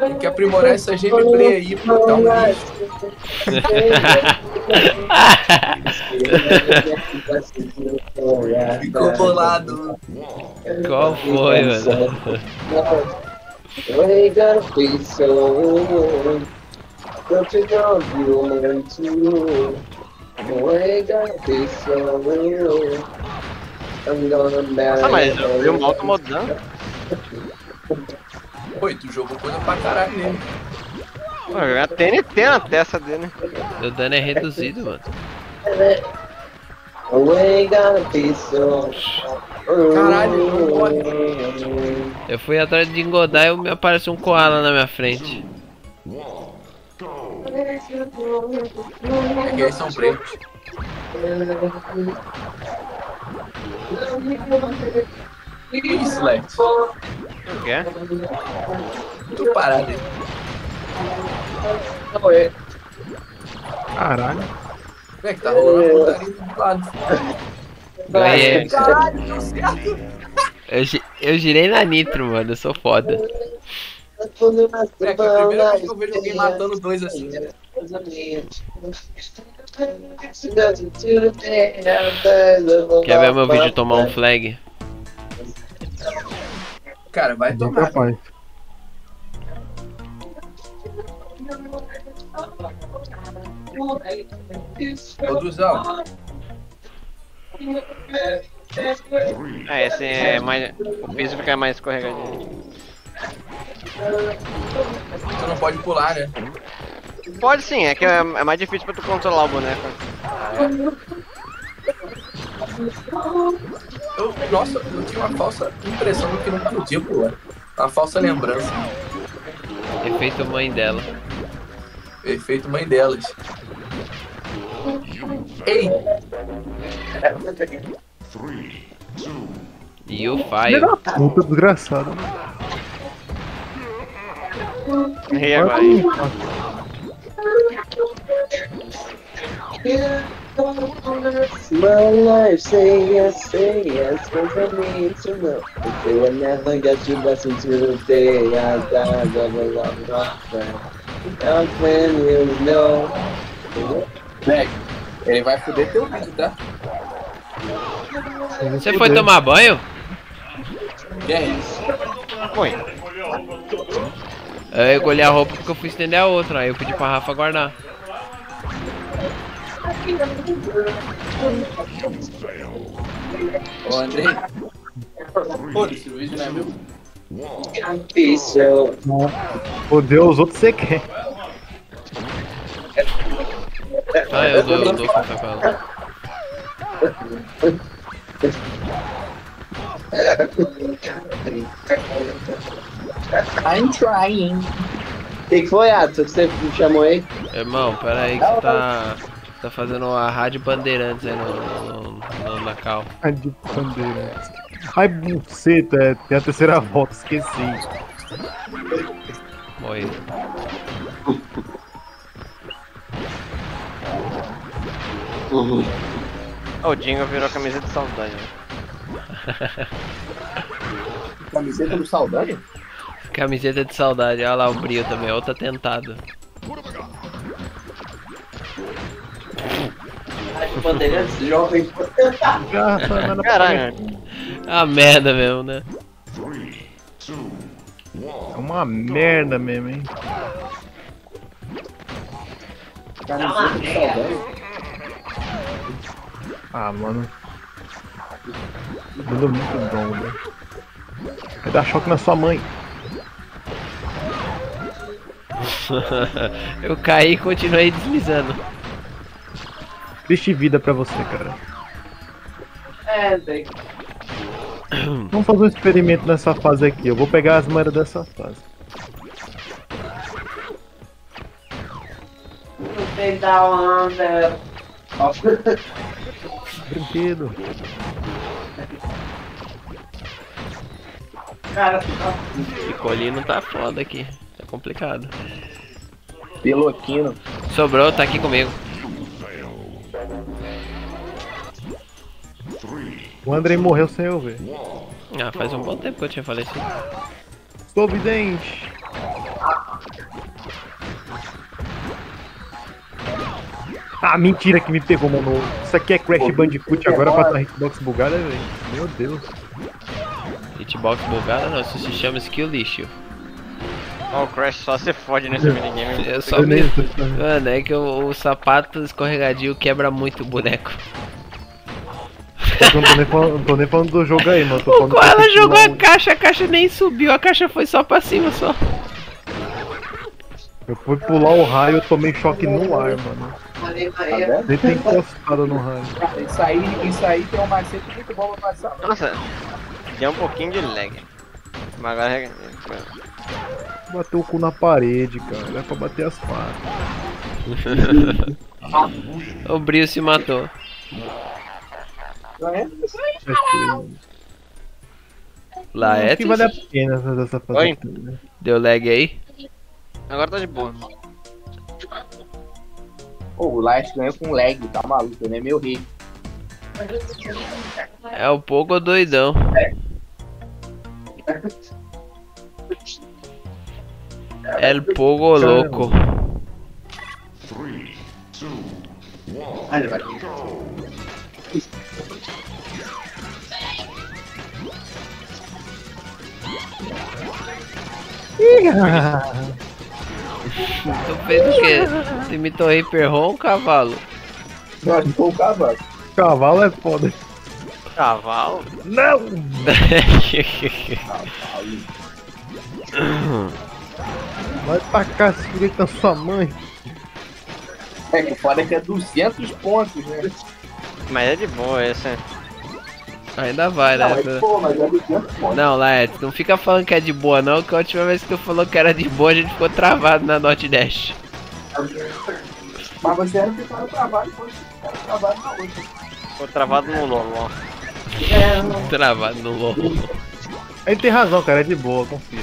Tem que aprimorar essa gameplay aí pra dar um lixo. Ficou bolado. Qual foi, mano? They gotta be so. Don't you know you want to? They gotta be so. I'm gonna marry. Ah, mas eu mal tô modando. Oi, tu jogou coisa pra caralho mesmo. A TNT na testa dele. Meu dano é reduzido, mano. Caralho, eu fui atrás de Dingodile e apareceu um koala na minha frente. Eles são pretos. Isso, Lex. O que é? Tô parado aí. Não é. Caralho. Como é que tá rolando a putaria do lado? Ganhei. Caralho, deu certo. Eu girei na Nitro, mano, eu sou foda. É que é a primeira vez que eu vejo alguém matando dois assim. Quer ver meu vídeo tomar um flag? Cara, vai tomar. Produção. Ah, esse é mais. O piso fica mais escorregadinho. Tu não pode pular, né? Pode sim, é que é mais difícil pra tu controlar o boneco. Nossa, eu tinha uma falsa impressão de que não podia pular. Uma falsa lembrança. Efeito mãe dela. Efeito mãe delas. Ei! E o Fire. Puta desgraçado. Errei agora. My life, say yes, cause I need to know. If you will never get you back until the day I die, blah blah blah. Moleque, ele vai foder teu vídeo, tá? Você foi tomar banho? Que é isso? Foi. Eu colhei a roupa porque eu fui estender a outra, aí eu pedi pra Rafa guardar. Ô Andrei, foda-se, o vídeo não é meu. Odeio os outros, você quer? Ah, eu dou com o cavalo. I'm trying. O que foi, Atos, que você me chamou aí? Irmão, pera aí que você tá fazendo a Rádio Bandeirantes aí no Macau. Rádio Bandeirantes. Ai, buceta, tem a terceira volta, esqueci. Morri. O Dingo virou a camiseta de saudade. Camiseta do saudade? Camiseta de saudade, olha lá o Brio também, outro atentado. Bandeirantes jovem. Caralho. Ah, merda mesmo, né? É uma merda mesmo, hein? Ah, mano. Tudo muito bom, velho. Vai dar choque na sua mãe. Eu caí e continuei deslizando. Triste vida pra você, cara. É, velho. Vamos fazer um experimento nessa fase aqui. Eu vou pegar as moedas dessa fase. Brinquedo da onda. Brinquedo. Cara, Picolino tá foda aqui. Tá complicado. Piloquino. Sobrou, tá aqui comigo. O Andrey morreu sem eu ver. Ah, faz um bom tempo que eu tinha falecido. Providente. Ah, mentira que me pegou, mano. Isso aqui é Crash Bandicoot agora pra estar hitbox bugada, velho. Meu Deus. Hitbox bugada não, isso se chama skill lixo. Ó, o Crash só se fode nesse minigame. Eu só me... Mano, é que o sapato escorregadio quebra muito o boneco. Eu não tô nem falando do jogo aí, mano. Ela jogou a caixa nem subiu, a caixa foi só pra cima só. Eu fui pular o raio, eu tomei choque no ar, mano. Ele tem encostado no raio. Isso aí tem um macete muito bom pra passar. Nossa, deu um pouquinho de lag. Mas agora é... Bateu o cu na parede, cara. É pra bater as patas. O Brio se matou. Laertes? Que vale a pena fazer essa fase. Deu lag aí? Agora tá de boa. Oh, o Laertes ganhou com lag, tá maluco, né? Meu rei. É um pouco doidão. É um pouco louco. 3, 2, 1, tu fez o quê? Tu imitou Ripper Roo ou cavalo? Não, acho que foi o cavalo. Cavalo é foda. Cavalo? Não! Cavalo. Vai pra cá, se direito da sua mãe. É que foda que é 200 pontos, né? Mas é de boa essa. Ainda vai, né? Não, Laertes, não fica falando que é de boa não, que a última vez que tu falou que era de boa a gente ficou travado na Not Dash. Mas você era que tava travado, foi travado na outra. Ficou travado no LOL. É, travado no LOL. Ele tem razão, cara, é de boa, confia.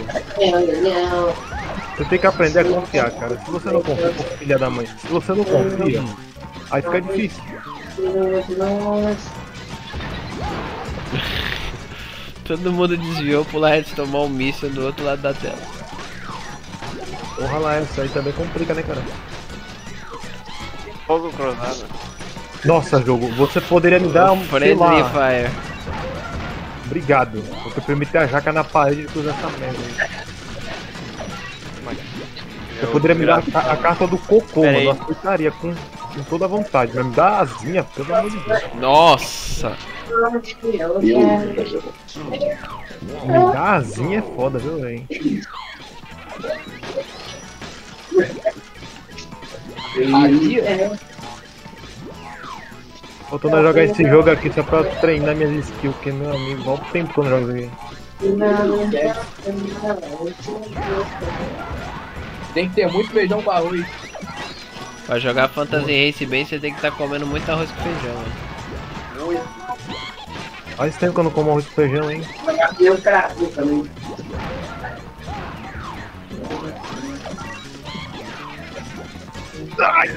Você tem que aprender a confiar, cara. Se você não confia, filha da mãe, se você não confia, aí fica difícil. Todo mundo desviou pro Laertes tomar um míssil do outro lado da tela. Porra, Laertes, isso aí também complica, né, cara? Fogo cruzado. Nossa, jogo, você poderia me dar um friendly fire. Obrigado, você permite a jaca na parede e cruzar essa merda aí. Você poderia me dar a carta do cocô, mano. Eu aceitaria com toda a vontade. Vai me dar asinha, pelo amor de Deus. Nossa! Me dar asinha é foda, viu, hein? Voltando a jogar esse jogo aqui só pra treinar minhas skills, porque meu amigo, volta o tempo quando joga isso aqui. Tem que ter muito feijão com arroz. Pra jogar Fantasy Race bem, você tem que estar comendo muito arroz com feijão, né? Olha esse tempo que eu não como arroz com feijão, hein? Ai,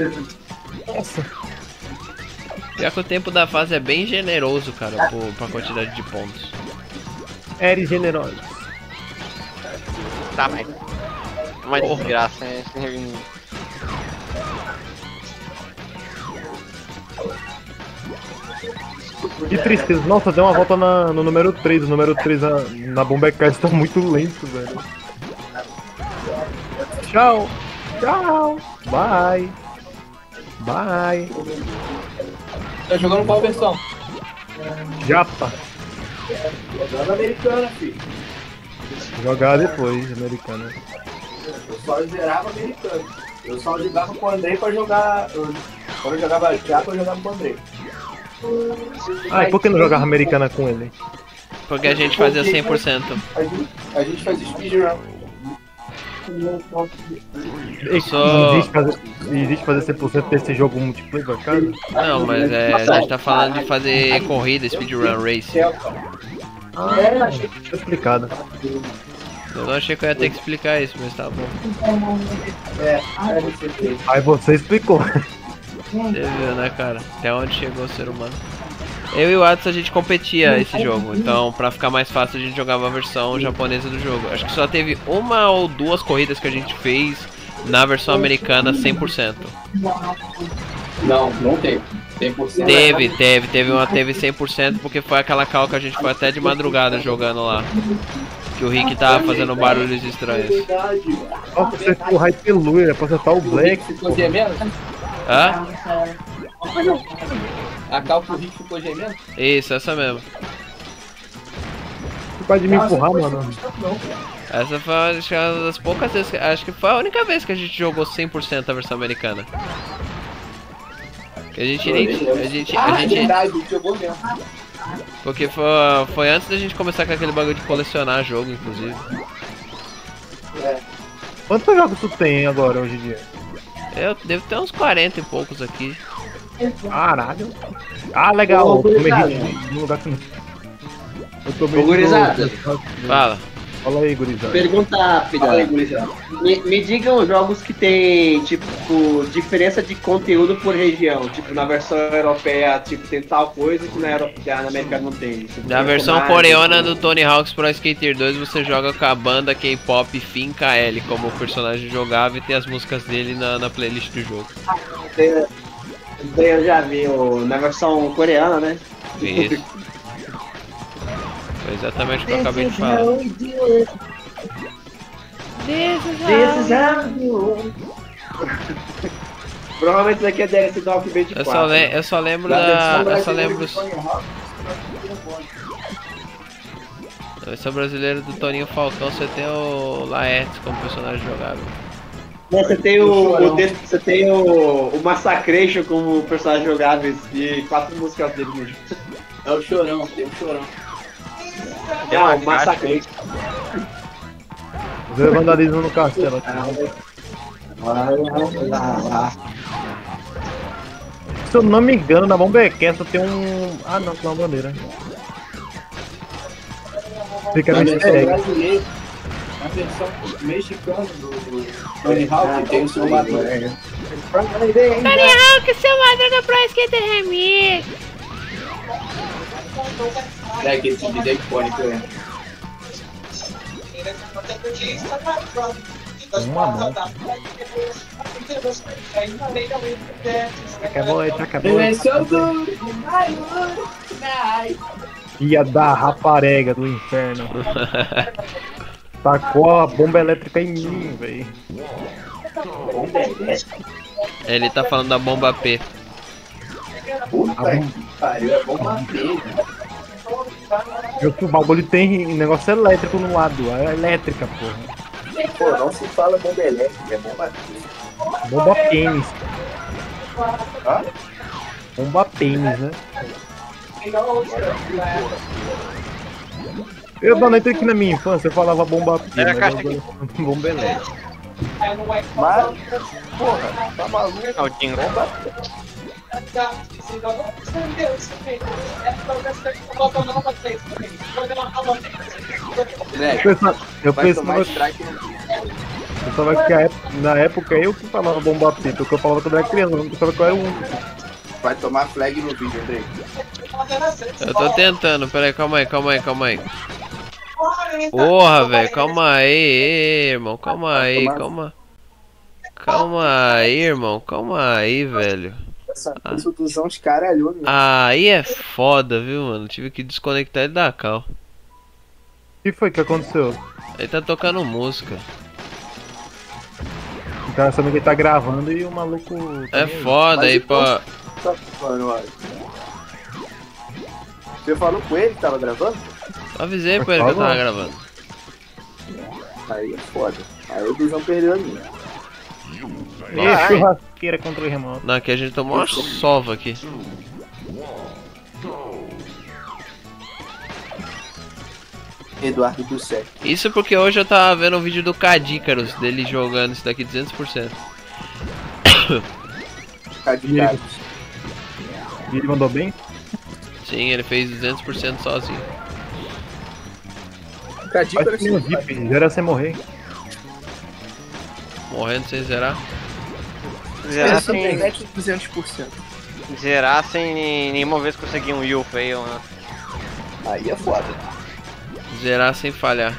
nossa! Pior que o tempo da fase é bem generoso, cara, pra quantidade de pontos. Generoso. Tá, mas... uma desgraça, né? Que tristeza, nossa, deu uma volta no número 3, o número 3 na Bombercast estão muito lentos, velho. Tchau, tchau, bye, bye. Tá jogando qual versão? Japa. Jogada americana, filho. Jogar depois, americana. Eu só zerava americano. Eu só jogava com o Andrey pra jogar. Quando eu jogava Japa, eu jogava com o Andrey. Ah, e por que não jogava americana com ele? Porque a gente fazia 100%. A gente fazia speedrun. Existe fazer 100% desse jogo multiplayer, cara? Não, mas é, a gente tá falando de fazer corrida, speedrun, race. Ah, achei que tinha explicado. Eu não achei que eu ia ter que explicar isso, mas tá bom. Aí você explicou. Você viu, né, cara? Até onde chegou o ser humano. Eu e o Watson a gente competia esse jogo, então pra ficar mais fácil a gente jogava a versão japonesa do jogo. Acho que só teve uma ou duas corridas que a gente fez na versão americana 100%. Não, não teve. 100%. Teve 100% porque foi aquela call que a gente foi até de madrugada jogando lá. Que o Rick tava fazendo barulhos estranhos. Nossa, você ficou hypelu, era pra acertar o Black. Você ficou gemendo? Hã? A call que o Rick ficou gemendo? Isso, essa mesmo. Você pode me empurrar, mano. Essa foi uma das poucas vezes, acho que foi a única vez que a gente jogou 100% a versão americana. A gente porque foi antes da gente começar com aquele bagulho de colecionar jogo, inclusive. Quantos jogos tu tem agora, hoje em dia? Eu devo ter uns 40 e poucos aqui. Caralho. Ah, legal. Ô, gurizada. Fala. Fala aí, gurizada. Pergunta rápida. Fala aí, gurizada. Me digam os jogos que tem, tipo, diferença de conteúdo por região. Tipo, na versão europeia, tipo, tem tal coisa que na América não tem. Tipo, na versão coreana do Tony Hawk's Pro Skater 2, você joga com a banda K-pop Finn KL como o personagem jogava e tem as músicas dele na playlist do jogo. Eu já vi na versão coreana, né? Isso. Foi exatamente o que eu acabei de falar. Provavelmente isso aqui é DLC do Alphabet 4. Eu só lembro. Esse é o brasileiro do Toninho Falcão. Você tem o Laertes como personagem jogável. Você tem o Massacration como personagem jogável e 4 músicas dele. É o Chorão, tem o Chorão. É um massacre. Deu vandalismo no castelo. Se eu não me engano, na Bomberman só tem um... Ah não, tem uma bandeira. Fica no easter egg. Na versão mexicana do Tony Hawk tem o seu madruga. Tony Hawk, seu madruga Pro Skater Remix. É que esse vídeo é icônico, né? Acabou. Ia da raparega do inferno. Tacou a bomba elétrica em mim, velho. Ele tá falando da bomba P. Puta que pariu, é bomba P. O bagulho tem negócio elétrico no lado, é elétrica, porra. Pô, não se fala bomba elétrica, é bomba pênis. Bomba pênis. Hã? Bomba pênis, né? Eu não entrei aqui na minha infância, eu falava bomba pênis. Bomba elétrica. Mas, porra, tá maluco, Aldinho. Bomba pênis. Eu pensava que na época eu que falava bomba P, porque eu falava quando era criança, não pensava que eu era o único. Vai tomar flag no vídeo, Andrey. Eu tô tentando, peraí, calma aí. Porra, velho, calma aí, irmão, velho. Essa construção escaralhou mesmo. Aí é foda, viu, mano? Tive que desconectar ele da cal. O que foi que aconteceu? Ele tá tocando música. Então é só que ele tá gravando e o maluco... É foda aí, pô. Você falou com ele que tava gravando? Avisei pra ele que eu tava gravando. Aí é foda. Aí o Duzão perdeu a minha. Nossa, churrasqueira contra o remoto. Não, aqui a gente tomou uma sova aqui. Eduardo do Céu. Isso porque hoje eu tava vendo um vídeo do Cadícaros, dele jogando isso daqui 200%. Cadícaros. E ele mandou bem? Sim, ele fez 200% sozinho. Cadícaros no VIP, já era sem morrer. Morrendo sem zerar? Zerar sem internet 200%. zerar sem nenhuma vez conseguir um Will Fail, né? Aí é foda. Zerar sem falhar.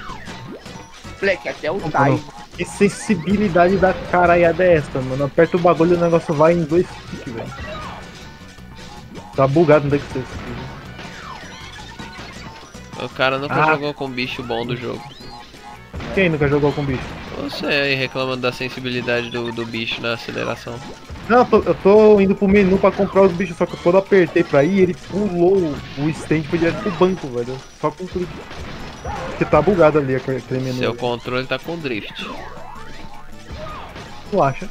Moleque, até o Tai. Que sensibilidade da caralhada é esta, mano? Aperta o bagulho e o negócio vai em dois cliques, velho. Tá bugado, não tem que ser isso. O cara nunca jogou com bicho bom do jogo. Quem nunca jogou com bicho? Você aí reclamando da sensibilidade do bicho na aceleração. Não, eu tô indo pro menu pra comprar os bichos, só que quando eu apertei pra ir, ele pulou o stand pra direto pro banco, velho. Só com clique. Porque tá bugado ali aquele menu. Seu controle tá com drift. Tu acha?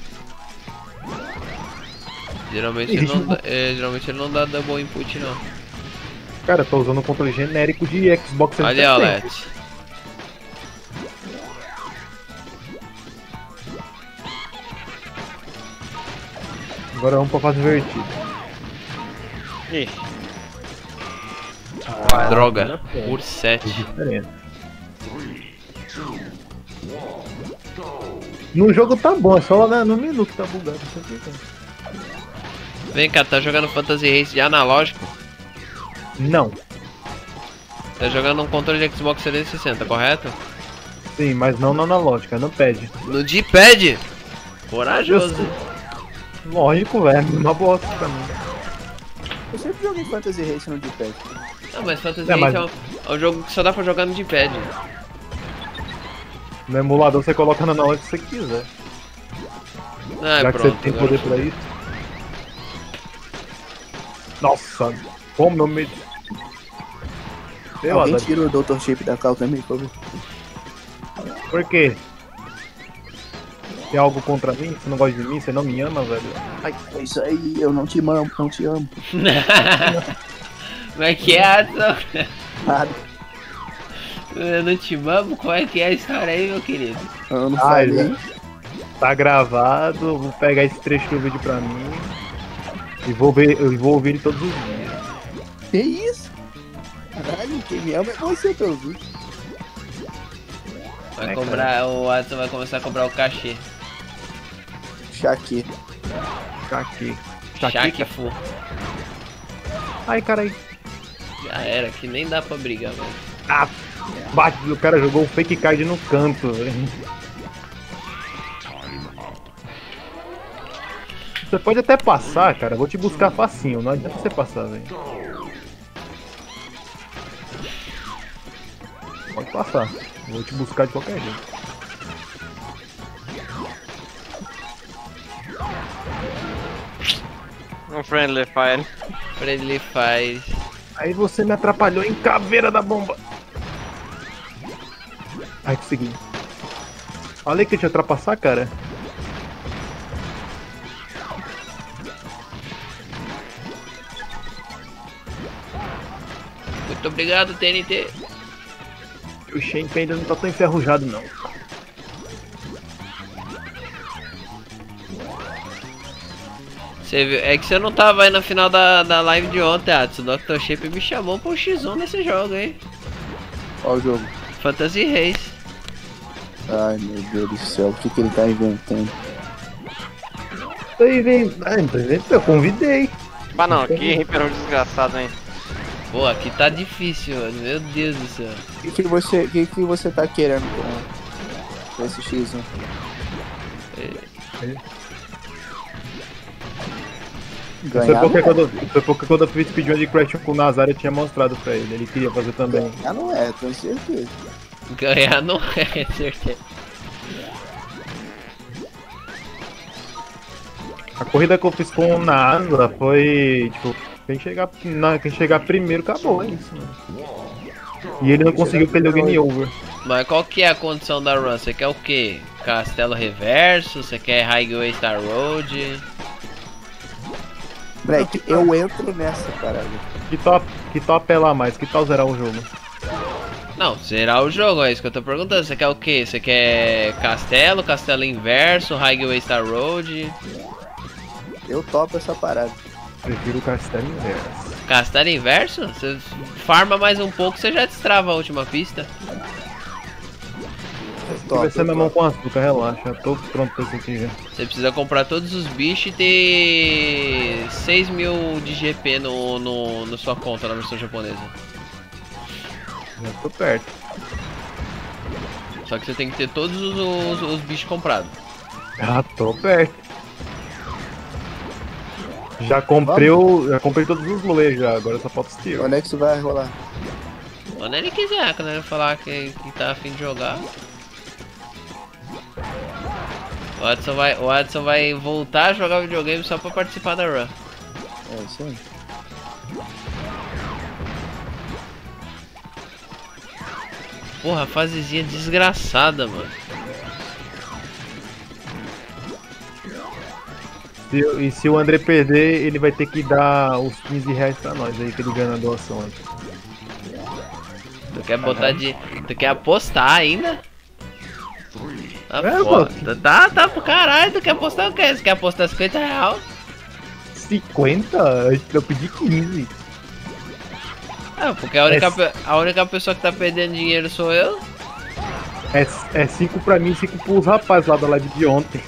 Geralmente ele não dá double input, não. Cara, eu tô usando um controle genérico de Xbox 360. Olha, Alex. Agora vamos pra fase invertida. Ih. Ah, droga, por 7. No jogo tá bom, é só lá no menu que tá bugado. Vem cá, tá jogando Fantasy Race de analógico? Não. Tá jogando um controle de Xbox 360, correto? Sim, mas não na analógica, no pad. No D-pad? Corajoso. Lógico, velho, uma bosta pra mim. Eu sempre joguei Fantasy Race no D-pad. Não, mas Fantasy Race é um jogo que só dá pra jogar no D-pad. No emulador você coloca na hora que você quiser. Ah, será pronto, que você tem poder pra isso? Nossa, como meu medo. Alguém tira o Dr. Shape da calça também, por favor. Por quê? Tem algo contra mim? Você não gosta de mim? Você não me ama, velho? Ai, é isso aí, eu não te amo, não te amo. Como é que é a história? Eu não te amo? Como é que é a história aí, meu querido? Eu não falei. Tá gravado, vou pegar esse trecho do vídeo pra mim. E vou ouvir ele todos os dias. Que isso? Caralho, quem me ama é você que eu ouvi. Vai cobrar, o Watson vai começar a cobrar o cachê. Chaque fu. Ai, carai. Já era, que nem dá pra brigar, mano. Ah, bate, o cara jogou o fake card no canto, velho. Você pode até passar, cara. Vou te buscar facinho, não adianta você passar, velho. Pode passar. Vou te buscar de qualquer jeito. Um friendly fire. Friendly fire. Aí você me atrapalhou em caveira da bomba. Ai, consegui. Falei que eu te ultrapassar, cara. Muito obrigado, TNT. O Champ ainda não tá tão enferrujado, não. Você viu? É que você não tava aí na final da live de ontem, Adson. O Dr. Shape me chamou pro X1 nesse jogo, hein? Qual o jogo? Fantasy Race. Ai, meu Deus do céu. O que ele tá inventando? Tô inventando. Ah, não tô inventando. Eu convidei. Ah, não. Que Ripper Roo desgraçado, hein? Pô, aqui tá difícil, mano. Meu Deus do céu. O que você tá querendo com esse X1? Foi porque quando eu fiz speedrun de Crash com o Nazaré eu tinha mostrado pra ele. Ele queria fazer também. Ganhar não é, tenho certeza. Ganhar não é, certeza. A corrida que eu fiz com o Nasa foi, tipo... Quem chegar primeiro acabou, é isso, mano. E ele não conseguiu perder o game over. Mas qual que é a condição da run? Você quer o que? Castelo reverso? Você quer Highway Star Road? Break, eu entro nessa, caralho. Que tal apelar mais? Que tal zerar o jogo? Não, zerar o jogo, é isso que eu tô perguntando. Você quer o que? Você quer castelo, castelo inverso, Highway Star Road? Eu topo essa parada. Prefiro o castelo inverso. Castelo inverso? Você farma mais um pouco, você já destrava a última pista. top. Vai ser minha mão com açúcar, relaxa. Eu tô pronto pra isso aqui já. Você precisa comprar todos os bichos e ter 6 mil de GP no sua conta na versão japonesa. Já tô perto. Só que você tem que ter todos os bichos comprados. Já tô perto. Já comprei todos os rolês já, agora só falta os tiros. Onde é que isso vai rolar? Quando ele quiser, quando ele falar que tá afim de jogar. O Watson vai voltar a jogar videogame só pra participar da run. É isso aí. Porra, fasezinha desgraçada, mano. E se o André perder, ele vai ter que dar os 15 reais pra nós aí que ele ganha na doação. Tu quer botar de... Tu quer apostar ainda? Ah, é, pô. Tá pro caralho, tu quer apostar o quê? Tu quer apostar 50 reais? 50? Eu pedi 15. Ah, porque a única pessoa que tá perdendo dinheiro sou eu. É 5 pra mim e 5 pros rapazes lá da live de ontem.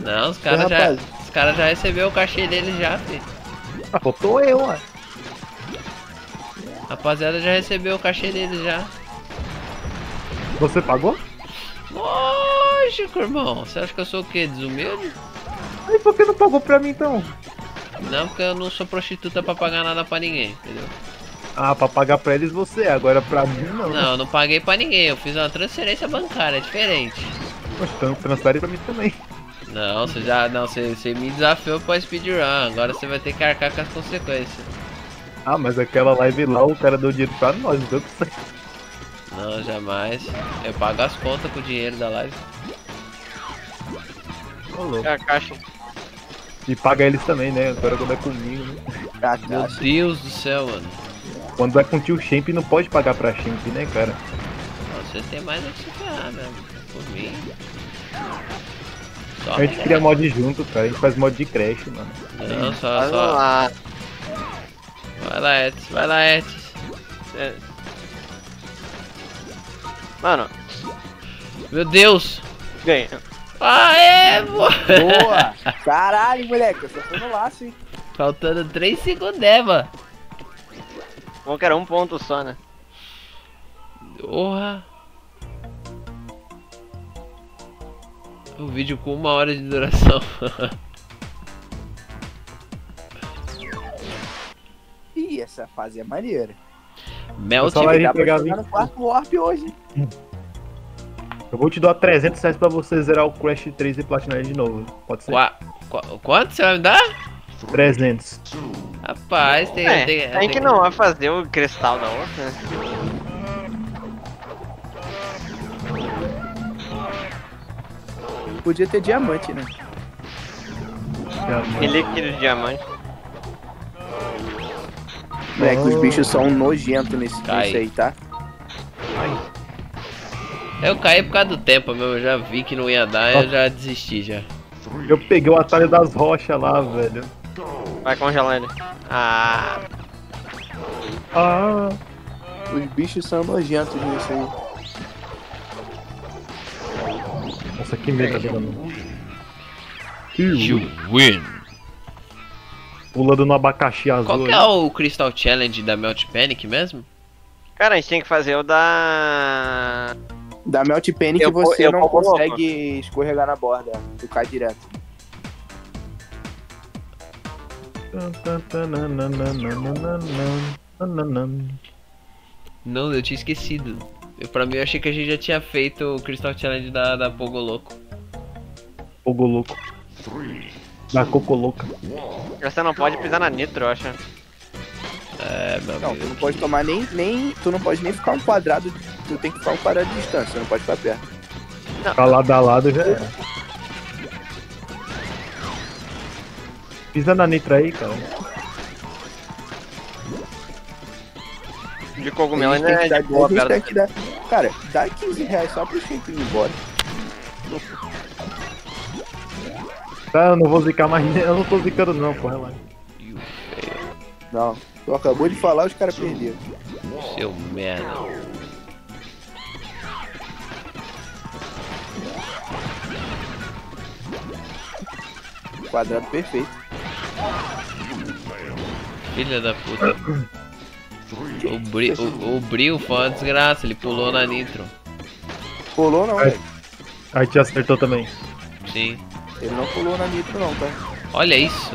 Não, os caras já receberam o cachê deles já, filho. Ah, faltou eu, ó. Rapaziada já recebeu o cachê deles já. Você pagou? Lógico, irmão. Você acha que eu sou o quê? Desumilde? E por que não pagou pra mim, então? Não, porque eu não sou prostituta pra pagar nada pra ninguém, entendeu? Ah, pra pagar pra eles você, agora pra mim não. Não, eu não paguei pra ninguém. Eu fiz uma transferência bancária, é diferente. Poxa, então transfere pra mim também. Não, você me desafiou pra speedrun, agora você vai ter que arcar com as consequências. Ah, mas aquela live lá, o cara deu dinheiro pra nós, não deu pra você. Não, jamais. Eu pago as contas com o dinheiro da live. Ô, louco. É a caixa. E paga eles também, né? Agora quando é comigo, né? Meu Deus do céu, mano. Quando é com o tio Champ, não pode pagar pra Champ, né, cara? Você tem mais do que se ferrar, né? Por mim... A gente cria mod junto, cara. A gente faz mod de Crash, mano. Não, só. Lá. Vai lá, Laertes. Vai lá, Laertes. Mano. Meu Deus. Ganha. Aê, boa. Caralho, moleque. Eu só tô no laço, hein. Faltando 3 segundos, mano. Bom que era um ponto só, né? Porra. Um vídeo com 1 hora de duração. Ih, essa fase é maneira. Mel, só vai pegar 24 Warp hoje. Eu vou te dar 300 reais pra você zerar o Crash 3 e platinar ele de novo. Pode ser? Quanto você vai me dar? 300. Rapaz, tem que não vai fazer o cristal da outra, né? Podia ter diamante, né? Relíquia de diamante. Moleque, os bichos são nojentos nesse bicho aí, tá? Eu caí por causa do tempo, meu. Eu já vi que não ia dar, eu já desisti já. Eu peguei o atalho das rochas lá, velho. Vai congelar ele. Ah. Os bichos são nojentos nisso aí. Nossa, que medo dela, mano. You win. Pulando no abacaxi azul. Qual que é o Crystal Challenge da Melt Panic mesmo? Cara, a gente tem que fazer o da... Da Melt Panic você não consegue escorregar na borda. Tu cai direto. Não, eu tinha esquecido. Pra mim, eu achei que a gente já tinha feito o Crystal Challenge da Pogoloco. Pogoloco. Da Cocoloca. Você não pode pisar na Nitro, eu acho. É, meu amigo. Não, tu não pode tomar nem... Tu não pode nem ficar um quadrado... Tu tem que ficar um quadrado de distância, tu não pode ficar perto. Não. Ficar lado a lado já era. Pisa na Nitro aí, cara. De cogumelo ainda é de boa, cara. Cara, dá 15 reais só pro Champ ir embora. Tá, eu não vou zicar mais, eu não tô zicando não, porra lá. Não, tu acabou de falar, os caras perderam. Seu merda. quadrado perfeito. Filha da puta. O Bril foi uma desgraça, ele pulou na Nitro. Pulou não, velho. Aí te acertou também. Sim. Ele não pulou na Nitro não, tá? Olha isso.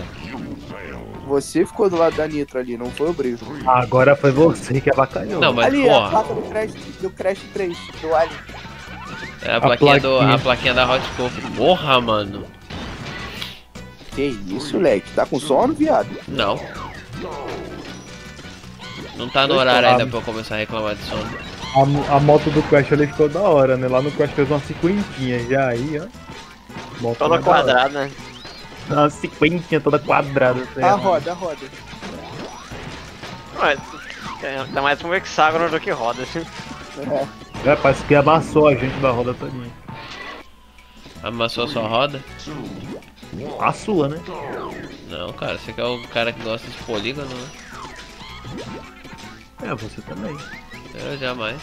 Você ficou do lado da Nitro ali, não foi o Bril. Agora foi você que abacalhou. Não, mas ali, porra. A placa do Crash 3, do Alien. É a plaquinha da Hot Coffee. Porra, mano. Que isso, leque? Tá com sono, viado? Não. Não tá no horário ainda pra eu começar a reclamar de sono. A moto do Crash ali ficou da hora, né? Lá no Crash fez umas cinquentinhas já aí, ó. Moto toda quadrada, né? Uma cinquentinha toda quadrada. Assim, a roda. Mas, tá mais um hexágono do que roda, assim. É, parece que amassou a gente da roda também. Amassou a sua roda? A sua, né? Não, cara, você que é o cara que gosta de polígono, né? É, você também. Eu jamais.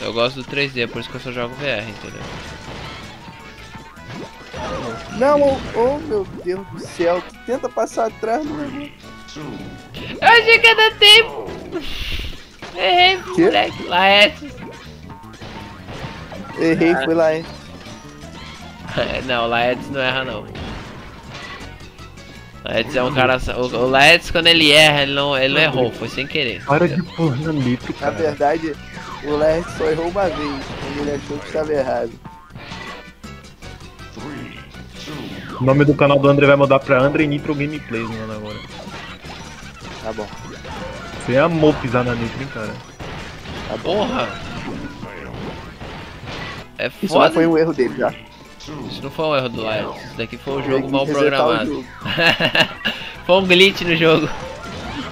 Eu gosto do 3D, por isso que eu só jogo VR, entendeu? Não, oh meu Deus do céu, tenta passar atrás do meu. Eu achei que ia dar tempo. Errei, moleque. Laertes. Errei, foi Laertes. Não, o Laertes não erra não. Laertes é um cara. O Laertes, quando ele erra, ele não errou, foi sem querer. Para de pôr na Nitro, cara. Na verdade, o Laertes só errou uma vez, quando ele achou que estava errado. O nome do canal do Andrey vai mudar pra Andrey Nitro Gameplays, mano, agora. Tá bom. Você amou pisar na Nitro, hein, cara. Tá bom. Porra! É foda. Isso não foi um erro dele já. Isso não foi um erro do Laertes, isso daqui foi um jogo mal programado. Foi um glitch no jogo.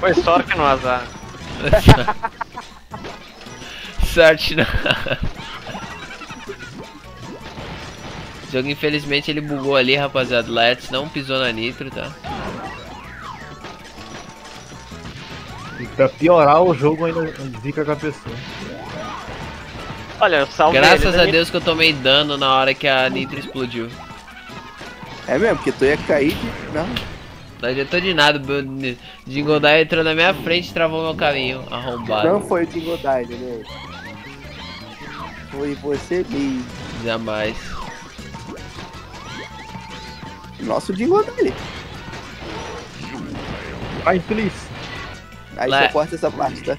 Foi sorte no azar. Sorte no azar. O jogo infelizmente ele bugou ali, rapaziada. O Laertes não pisou na Nitro, tá? E pra piorar o jogo ainda zica com a pessoa. Olha, graças a Deus que eu tomei dano na hora que a Nitro explodiu. É mesmo, porque tu ia cair de... Não adiantou de nada, o Dingodile entrou na minha frente e travou meu caminho, arrombado. Não foi o Dingodile, né? Foi você mesmo. Jamais. Nossa, o Dingodile. Ai, please. Aí você corta essa parte, tá?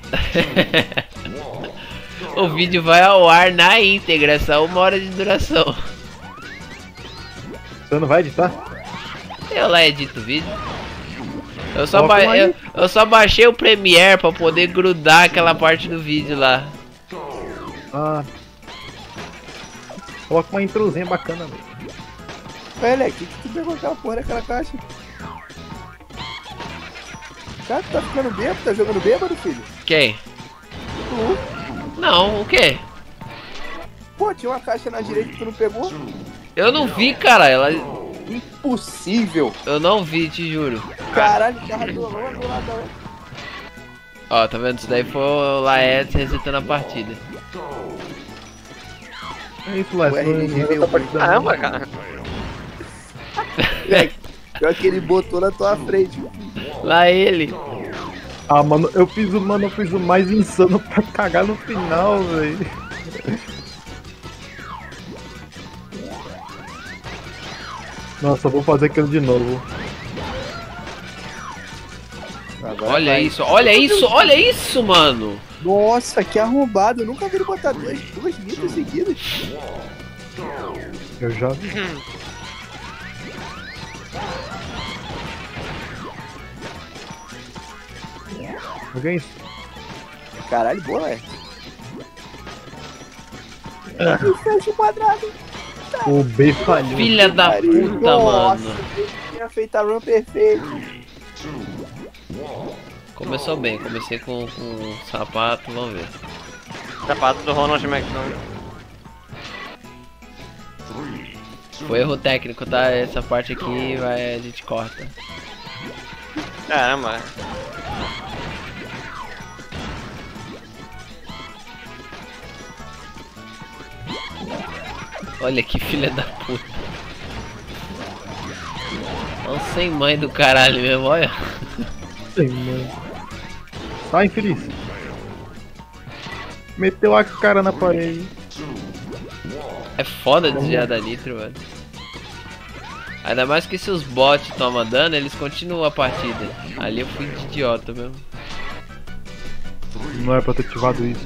O vídeo vai ao ar na íntegra, é só 1 hora de duração. Você não vai editar? Eu lá edito o vídeo. Eu só baixei o Premiere pra poder grudar aquela parte do vídeo lá. Ah. Coloca uma introzinha bacana, velho. Velho, o que tu pegou aquela porra daquela caixa? Cara, tu tá ficando bêbado, tá jogando bêbado, filho? Quem? Tu. Não, o quê? Pô, tinha uma caixa na direita que tu não pegou? Eu não vi, cara, ela... Impossível! Eu não vi, te juro. Caralho, cara do lado, ó, tá vendo? Isso daí foi o Laertes resetando a partida. É isso, Laertes. Caramba, cara. Pior que ele botou na tua frente. Lá ele. Ah, mano, eu fiz o mais insano pra cagar no final, velho. Nossa, vou fazer aquilo de novo. Agora olha vai. Isso, olha isso, olha isso, mano! Nossa, que arrombado, eu nunca vi ele botar duas mitas seguidas. Eu já vi. O que é isso? Caralho, boa, velho. Fecha o quadrado. O B falhou. Filha da puta, nossa, mano. Tinha feito a run perfeita. Começou bem, comecei com um sapato, vamos ver. Sapato do Ronald McDonald. Foi erro técnico, tá? Essa parte aqui vai, a gente corta. Caramba. Olha que filha da puta. São sem mãe do caralho mesmo, olha. Sem mãe. Sai, infeliz. Meteu a cara na parede. É foda desviar da Nitro, mano. Ainda mais que se os bots tomam dano, eles continuam a partida. Ali eu fui de idiota mesmo. Não era pra ter ativado isso.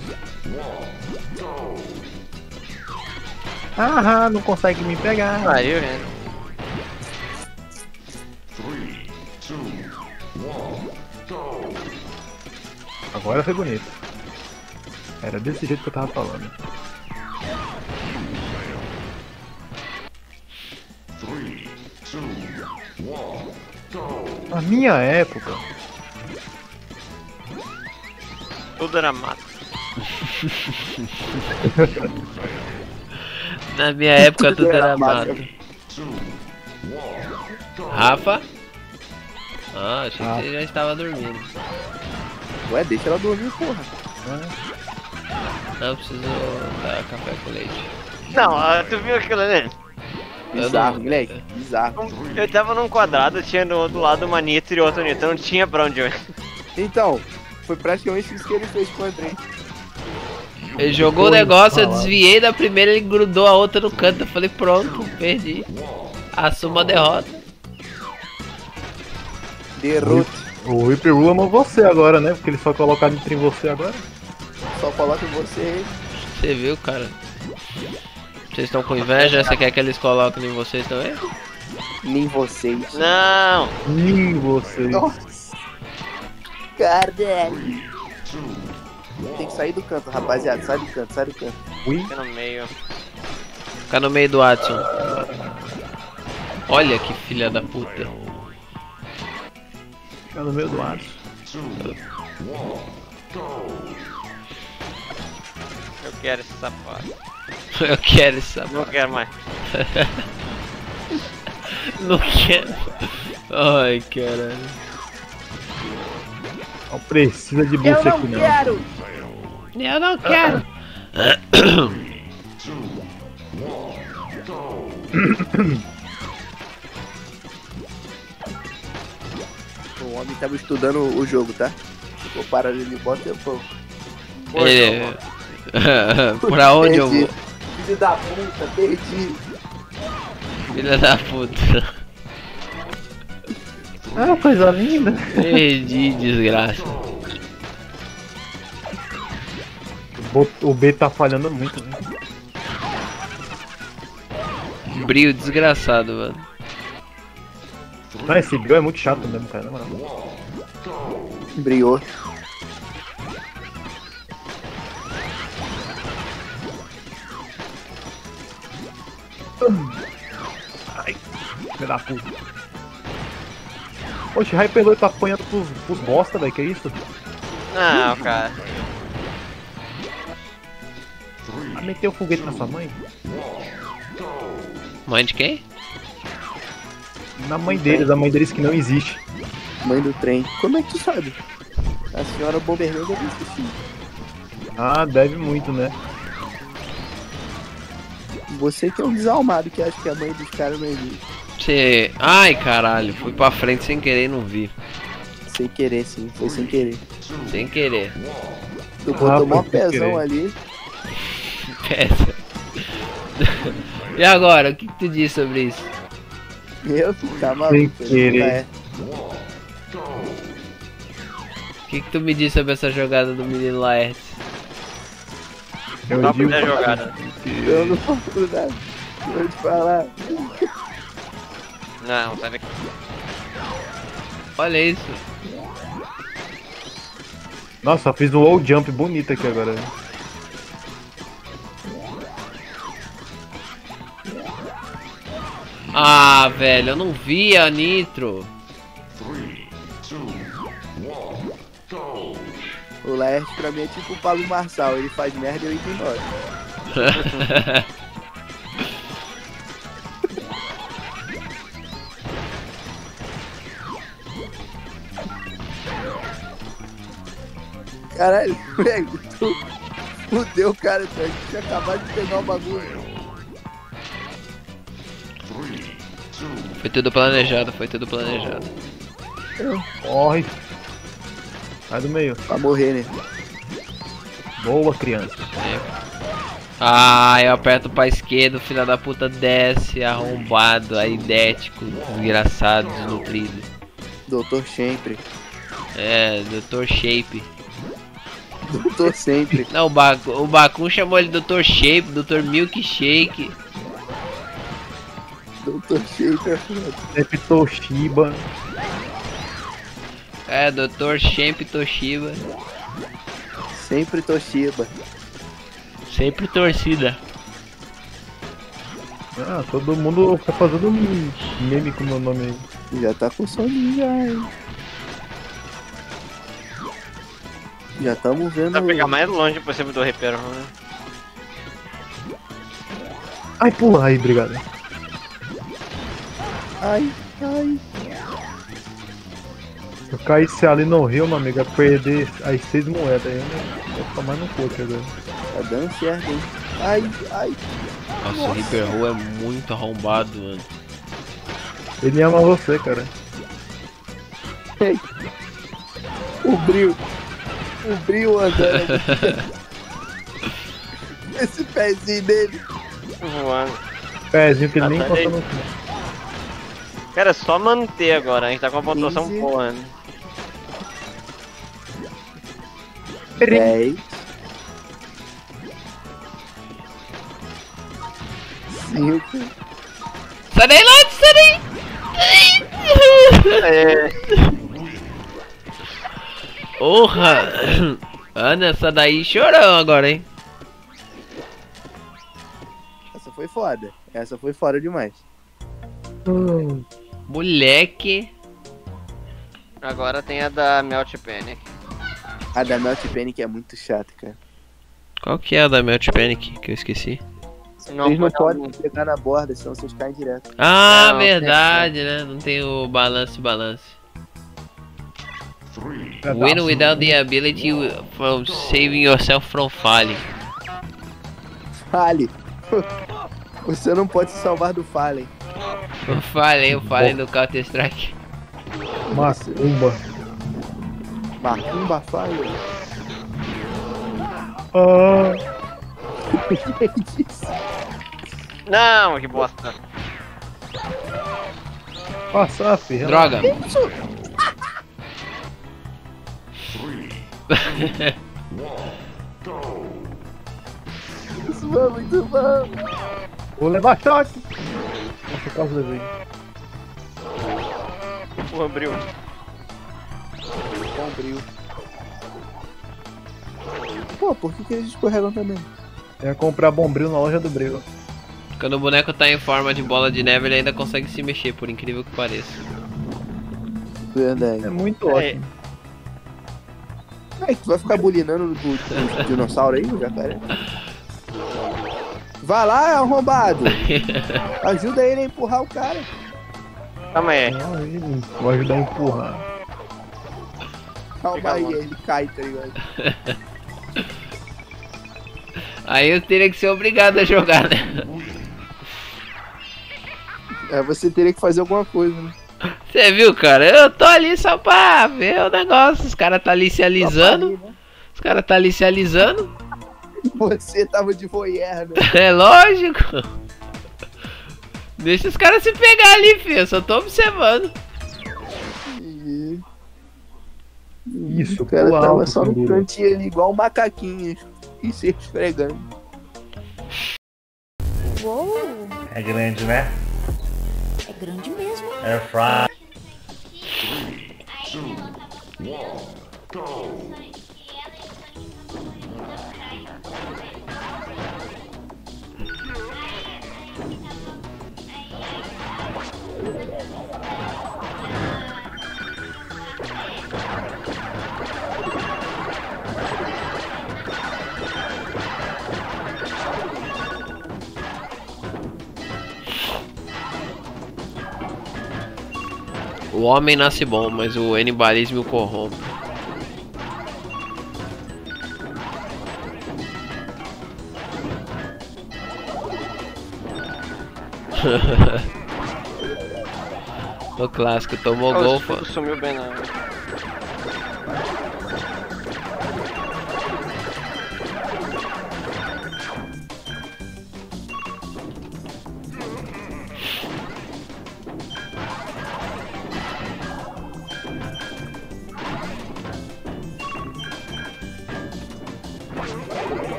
Aham, não consegue me pegar. Saiu, né? 3, 2, 1, go! Agora foi bonito. Era desse jeito que eu tava falando. 3, 2, 1, go! Na minha época. Tudo era mato. Na minha época tudo era mato. Rafa? Ah, achei que você já estava dormindo. Ué, deixa ela dormir, porra. Não, preciso dar café com leite. Não, tu viu aquilo ali? Bizarro, moleque. Bizarro. Eu tava num quadrado, tinha do outro lado uma Nitro e outra Nitro, não tinha pra onde ir. Então, foi praticamente isso que ele fez com o Andrey. Ele jogou o negócio, eu desviei da primeira, ele grudou a outra no canto, eu falei pronto, perdi. Assuma a derrota. Derrota. O Ripper Roo amou você agora, né? Porque ele só coloca a Nitro em você agora. Só coloca em você. Você viu, cara? Vocês estão com inveja? Você quer que eles coloquem em vocês também? Nem vocês. Não! Nem vocês. Nossa. Caralho. Tem que sair do canto, rapaziada. Sai do canto, sai do canto. Fica no meio. Fica no meio do Watson. Olha que filha da puta. Fica no meio do Watson. Eu quero esse sapato. Eu quero esse sapato. Não quero mais. Não quero. Ai, caralho. Não precisa de buff aqui, não. Quero. Eu não quero! O homem tava estudando o jogo, tá? Vou parar de bota e eu vou. Pra onde perdi. Eu vou? Filho da puta, perdi! Filho da puta! Ah, coisa linda! Perdi, desgraça. O B tá falhando muito, né? Brilho desgraçado, mano. Não, esse brilho é muito chato mesmo, cara. Brilhou. Ai, filho da puta. Oxe, Hyperloid tá apanhando pros bosta, velho, que é isso? Não, cara. Ah, meteu o foguete na sua mãe? Mãe de quem? Na mãe deles, a mãe deles que não existe. Mãe do trem. Como é que tu sabe? A senhora Bomberman deve existir. Ah, deve muito, né? Você que é um desalmado que acha que a mãe dos caras não existe. Ai, caralho, fui pra frente sem querer e não vi. Sem querer, sim, foi sem querer. Sem querer. Tu botou mó pezão ali. Pesa. E agora, o que tu diz sobre isso? Eu tá maluco. Sem querer. O que tu me diz sobre essa jogada do menino Laertes? Eu não digo jogada. Eu não posso nada. Vou te falar. Não, sai daqui. Olha isso. Nossa, fiz um wall jump bonito aqui agora. Ah, velho, eu não vi a Nitro. 3, 2, 1, o Laertes pra mim é tipo o Pablo Marçal. Ele faz merda e eu ignoro. Caralho, velho, tu fudeu, cara, tu tinha acabado de pegar o bagulho. Foi tudo planejado, foi tudo planejado. Corre. Sai do meio. Pra morrer, né? Boa, criança. Ah, eu aperto pra esquerda, o filho da puta desce, arrombado, aidético, desgraçado, desnutrido. Dr. Shape. É, Dr. Shape. Dr. Sempre. Não, o Bakun chamou ele Dr. Shape, Dr. Milkshake. Dr. Shape é Toshiba. É, Dr. Shape Toshiba. Sempre Toshiba. Sempre torcida. Ah, todo mundo tá fazendo um meme com o meu nome aí. Já tá funcionando já, hein? Já estamos vendo. Dá pra pegar mais longe possível do Ripper Roo, né? Ai, pula aí, obrigado. Ai, ai. Eu caí se ali no rio, meu amigo, ia perder as 6 moedas aí, né? Vou ficar mais no coque agora. Tá dando certo, hein? Ai, ai. Nossa, o Ripper Roo é muito arrombado, mano. Ele ama você, cara. Ei. O brilho. O brilho andando. Esse pezinho dele. Voando. Pezinho que nem passou no fim. Cara, é só manter agora, a gente tá com uma pontuação boa, né? 10. 5. Sai daí, Laertes, sai daí! Porra! Ana, essa daí chorou agora, hein? Essa foi foda. Essa foi foda demais. Moleque. Agora tem a da Melt Panic. A da Melt Panic é muito chata, cara. Qual que é a da Melt Panic que eu esqueci? Não, vocês não podem pegar na borda, senão vocês caem direto. Ah, não, verdade, tem, né? Não tem o balance. Win without the ability from saving yourself from falling. Fallen. Você não pode se salvar do Fallen. O Fallen do Counter Strike. Macumba. Macumba Fallen. Não, que bosta. Passa, filho. Droga. Isso é muito bom. Vou levar choque. Nossa, quase levei. Porra, abriu. Pô, por que eles escorregam também? É comprar bombril na loja do Breu. Quando o boneco tá em forma de bola de neve, ele ainda consegue se mexer, por incrível que pareça. Verdade. É muito ótimo. Ai, tu vai ficar bulinando no dinossauro aí, no jacaré? Vai lá, arrombado! Ajuda ele a empurrar o cara. Calma aí. Vou ajudar a empurrar. Calma aí, ele cai, tá ligado? Aí eu teria que ser obrigado a jogar, né? É, você teria que fazer alguma coisa, né? Você viu, cara? Eu tô ali só pra ver o negócio. Os caras tá ali se alisando. Você tava de voyeur, né? É lógico. Deixa os caras se pegar ali, filho. Eu só tô observando. Isso, o cara tava só no cantinho ali, igual um macaquinho. E se esfregando. Uou. É grande, né? É grande mesmo. É fraco. 3, 2, 1, go! O homem nasce bom, mas o canibalismo o corrompe. O clássico, tomou gol, pô. Sumiu bem na...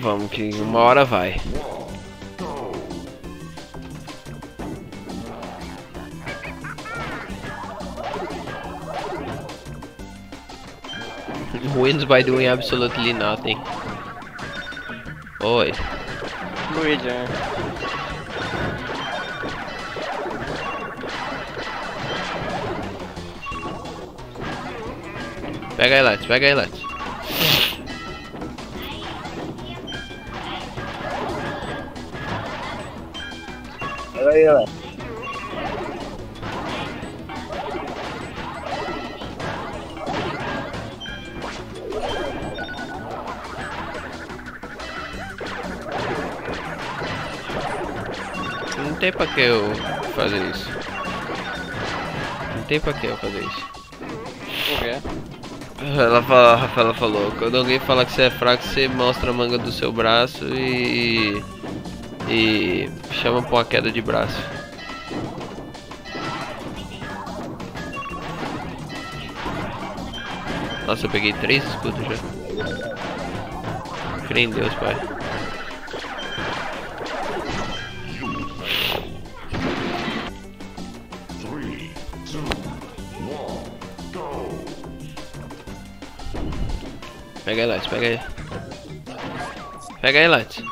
Vamos que uma hora vai. Wins by doing absolutely nothing. Oi. Luigi. Pega aí, Laertes, pega aí, Laertes. Não tem pra que eu fazer isso. O quê? A Rafaela falou, quando alguém fala que você é fraco, você mostra a manga do seu braço e chama pra uma queda de braço. Nossa, eu peguei 3 escudos já. Crê em Deus, pai. Pega aí, Laertes, pega aí. Pega aí, Laertes.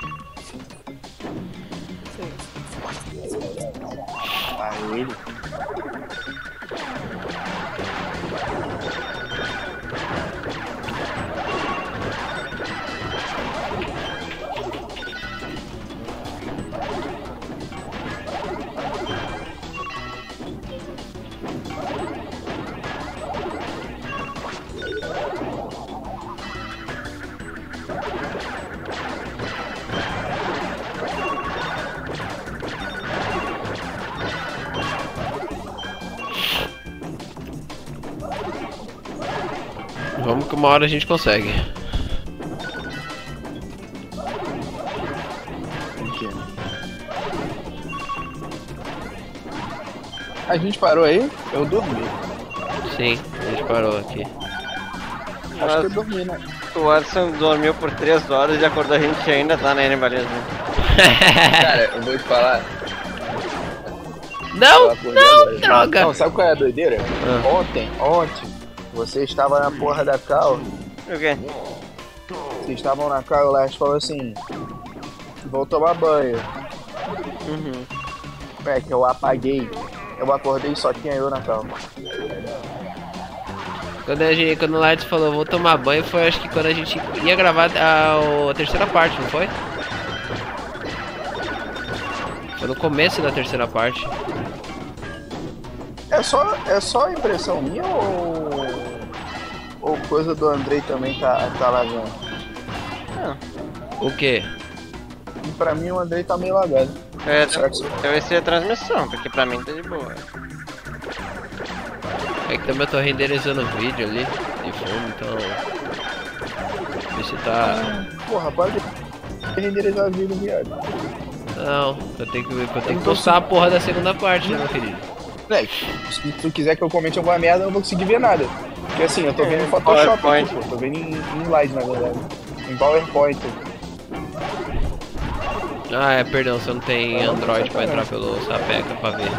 Vamos que uma hora a gente consegue. A gente parou aí? Eu dormi. Sim, a gente parou aqui. Acho que eu dormi, né? O Watson dormiu por 3 horas e acordou, a gente ainda tá na animalismo. Cara, eu vou te falar. Não, não, droga! Não, sabe qual é a doideira? Ah. Ontem, você estava na porra da Cal. O quê? Vocês estavam na Cal e o Laertes falou assim: vou tomar banho. É que eu apaguei. Eu acordei e só tinha eu na Cal. Quando o Laertes falou vou tomar banho, foi acho que quando a gente ia gravar a terceira parte, não foi? Foi no começo da terceira parte. É só impressão minha ou coisa do Andrey também tá lagando? O quê? E pra mim o Andrey tá meio lagado. É, talvez seja a transmissão, porque pra mim tá de boa. É que também eu tô renderizando o vídeo ali, de fundo, então... Isso tá... Porra, pode renderizar o vídeo, viado. Não, eu tenho que postar a porra da segunda parte, né, meu querido? É, se tu quiser que eu comente alguma merda, eu não vou conseguir ver nada. Porque assim, eu tô vendo em Photoshop, pô, tô vendo em slide, na verdade. Em PowerPoint. Ah, é, perdão, você não tem Android pra entrar pelo Sapeca pra ver.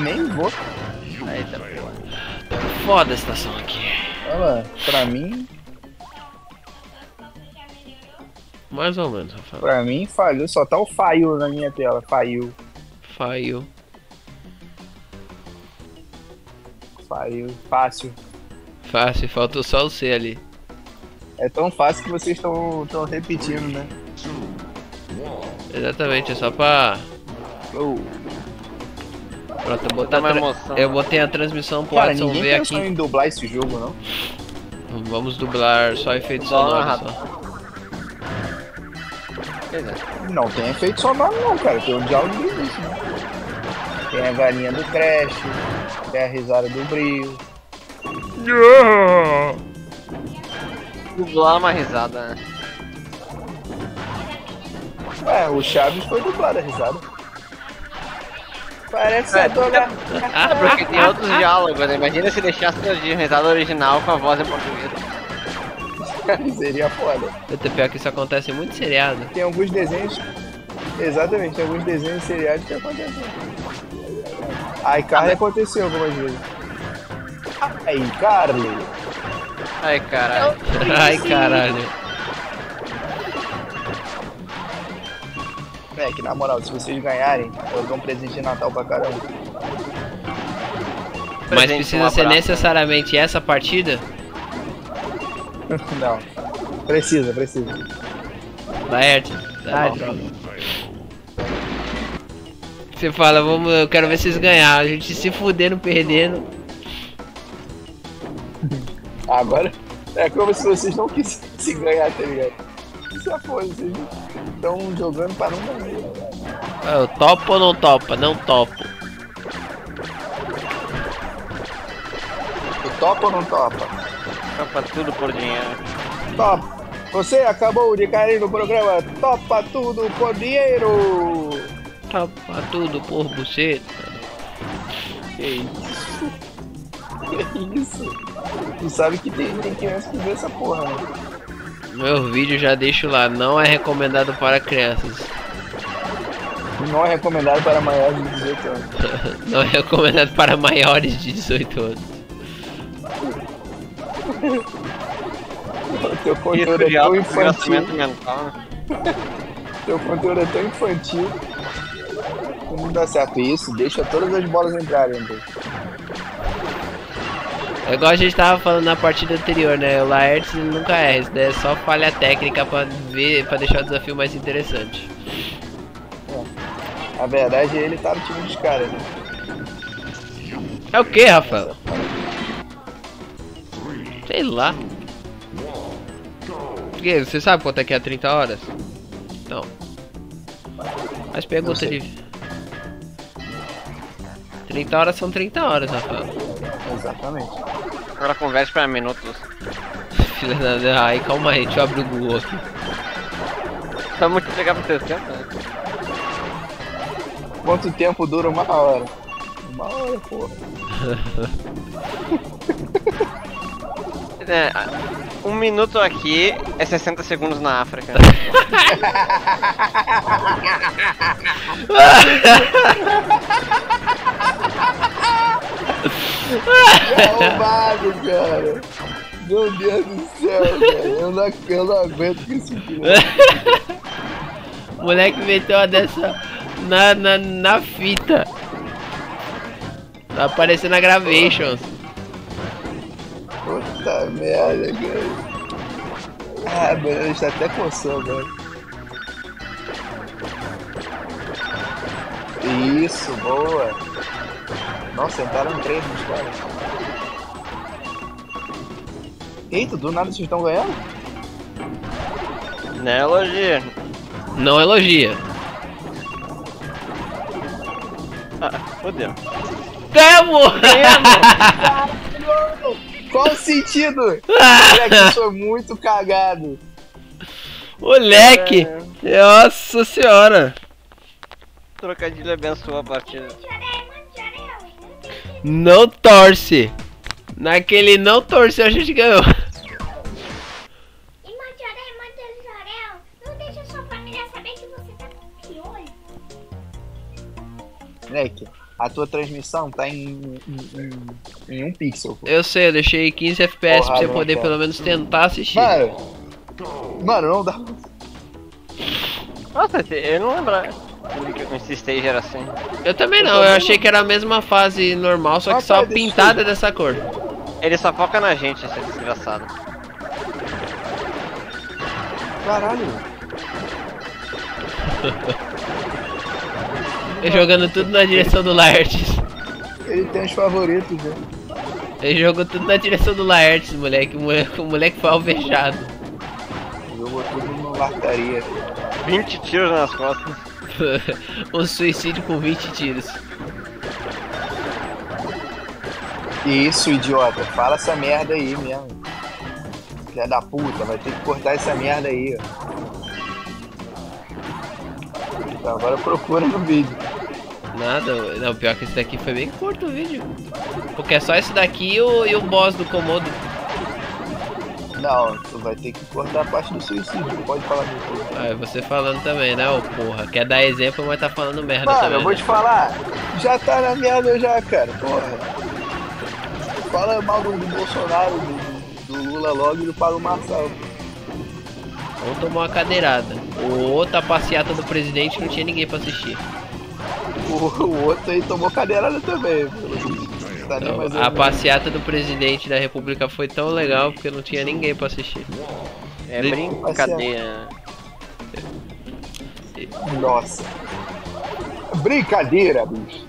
Nem vou. Aí tá foda a estação aqui. Olha lá, pra mim. Mais ou menos, Rafael. Pra mim falhou, só tá o fail na minha tela. Fail. Fácil, faltou só o C ali. É tão fácil que vocês estão repetindo, né? Exatamente, é só pra. Pronto, eu, eu botei a transmissão pro Watson ver aqui. Ninguém pensou em dublar esse jogo, não? Vamos dublar só efeito sonoro. Não tem efeito sonoro não, cara. Tem um diálogo belíssimo. Tem a varinha do Crash, tem a risada do Brio. Dublar uma risada, né? Ué, o Chaves foi dublado a risada. Parece a dona... Ah, porque tem outros diálogos, né? Imagina se deixasse a risada original com a voz em português. Seria foda. Até pior que isso acontece em muito seriado. Tem alguns desenhos... Exatamente, tem alguns desenhos seriados que acontecem. Ai, Carly aconteceu algumas vezes. Ai, Carly. Ai, caralho. Ai, caralho. É que na moral, se vocês ganharem, eu dou um presente de Natal pra caramba. Mas precisa ser necessariamente essa partida? Não. Precisa, precisa. Laertes. Você fala, vamos, eu quero ver vocês ganharem. A gente se fudendo, perdendo. Agora é como se vocês não quisessem ganhar, tá ligado? Isso é foda, vocês estão jogando para não ganhar. Eu topo ou não topa? Não topo. Tu topa ou não topa? Topa tudo por dinheiro. Topa. Você acabou de cair no programa Topa Tudo por Dinheiro. Topa tudo por buceta. Que isso? Que isso? Tu sabe que tem criança que vê essa porra, mano. Meu vídeo já deixo lá, não é recomendado para crianças. Não é recomendado para maiores de 18 anos. Não é recomendado para maiores de 18 anos. Teu conteúdo é tão infantil. Teu conteúdo é tão infantil. Não dá certo isso, deixa todas as bolas entrarem, Andrey. É igual a gente tava falando na partida anterior, né? O Laertes nunca erra, isso daí é só falha técnica pra ver, pra deixar o desafio mais interessante. É. Na verdade ele tá no time dos caras, né? É o que, Rafa? Sei lá. Porque você sabe quanto é que é 30 horas? Não. Mas pergunta de... 30 horas são 30 horas, Rafa. Exatamente. Agora conversa pra minutos. Filha da... Ai, calma aí, deixa eu abrir o Google aqui. Só multiplicar por 60, né? Quanto tempo dura uma hora? Uma hora, porra. É, 1 minuto aqui é 60 segundos na África. Roubado, cara. Meu Deus do céu, cara. Eu não aguento com esse filho. Moleque meteu uma dessa na fita. Tá aparecendo a Gravations. Puta merda, cara. Ah, mano, a gente tá até coçando, velho. Isso, boa. Nossa, entraram 3 nos caras. Eita, do nada vocês estão ganhando? Não elogia. Não elogia. Ah, fodeu. Ganhamos! Ganhamos! Qual o sentido? Moleque, eu sou muito cagado. Moleque! É... Nossa senhora! Trocadilho abençoa a partida. Não torce! Naquele não torceu a gente ganhou! E Mandiorel, não deixa sua família saber que você tá com piolho! Moleque, a tua transmissão tá em 1 pixel. Pô. Eu sei, eu deixei 15 FPS pra você poder pelo menos tentar assistir. Mano, não dá. Nossa, eu não lembro. Esse stage era assim. Eu também não, eu achei que era a mesma fase normal, só que só pintada dessa cor. Ele só foca na gente, esse desgraçado. Caralho. Jogando tudo na direção do Laertes. Ele tem os favoritos dele. Ele jogou tudo na direção do Laertes, moleque. O moleque foi alvejado. Jogou tudo numa lataria. 20 tiros nas costas. Um suicídio com 20 tiros. Que isso, idiota. Fala essa merda aí mesmo. Filha da puta, vai ter que cortar essa merda aí, ó. Então, agora procura no vídeo. Nada, não, pior que esse daqui foi bem curto o vídeo. Porque é só esse daqui e o boss do Komodo. Não, tu vai ter que cortar a parte do suicídio, não pode falar disso. Ah, é você falando também, né, ô porra? Quer dar exemplo, mas tá falando merda também. Mano, eu vou te falar, já tá na merda já, cara, porra. Fala mal do Bolsonaro, do Lula logo e do Paulo Marçal. Um tomou uma cadeirada, o outro a passeata do presidente não tinha ninguém pra assistir. O outro aí tomou cadeirada também. Tá então, mais a passeata do presidente da república foi tão legal porque não tinha ninguém pra assistir. É brincadeira. Nossa. Brincadeira, bicho.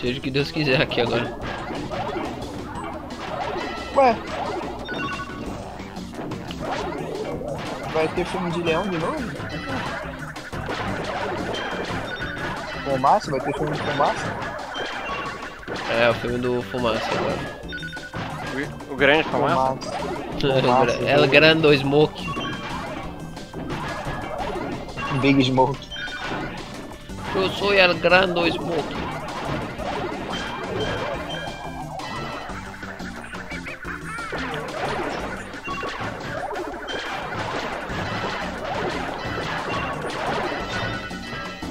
Seja o que Deus quiser aqui agora. Ué. Vai ter filme de leão de novo? Fumaça? Vai ter filme de Fumaça? É, o filme do Fumaça agora. O grande Fumaça? Fumaça. Ela grande, o Smoke. Big Smoke. Eu sou o grande o Smoke.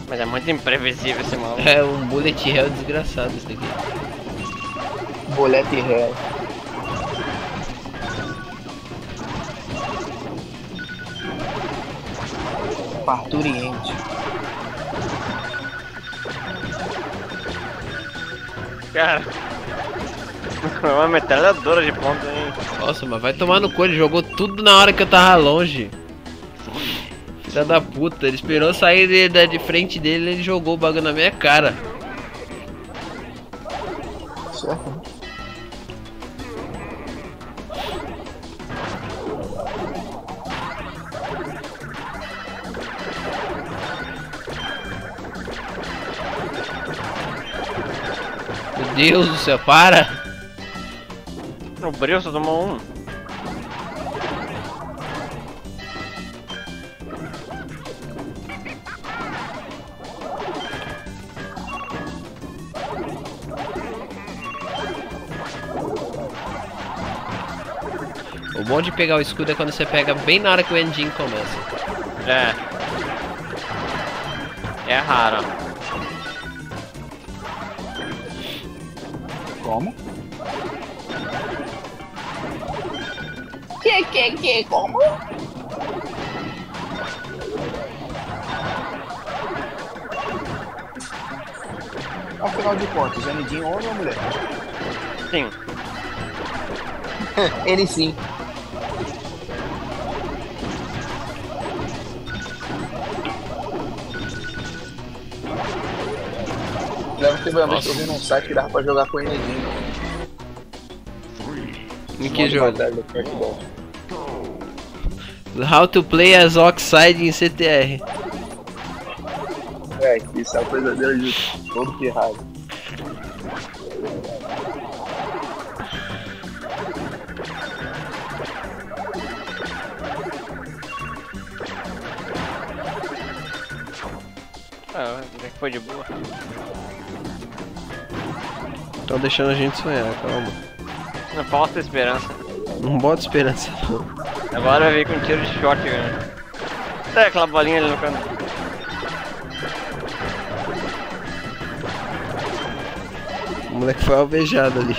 Mas é muito imprevisível esse maluco. É um bullet hell desgraçado isso daqui. Bullet hell. Parturiente. Cara. É uma metralhadora de ponta, hein. Nossa, mas vai tomar no cu, ele jogou tudo na hora que eu tava longe. Filha da puta, ele esperou sair de frente dele e ele jogou o bagulho na minha cara. Certo. Meu Deus do céu, para! O Breu só tomou um. O bom de pegar o escudo é quando você pega bem na hora que o ending começa. É raro. Como? Que, como? Afinal de contas, é ending homem ou mulher? Sim. Ele sim. Teve uma vez que eu vi num site que dava pra jogar com o Enedinho. Em que jogo? How to play as Oxide em CTR. É, isso é uma pesadelo de todo que errado. Ah, já que foi de boa. Tá deixando a gente sonhar, calma. Não falta esperança. Não bota esperança. Agora veio com tiro de choque, velho. Sai aquela bolinha ali no canto. O moleque foi alvejado ali.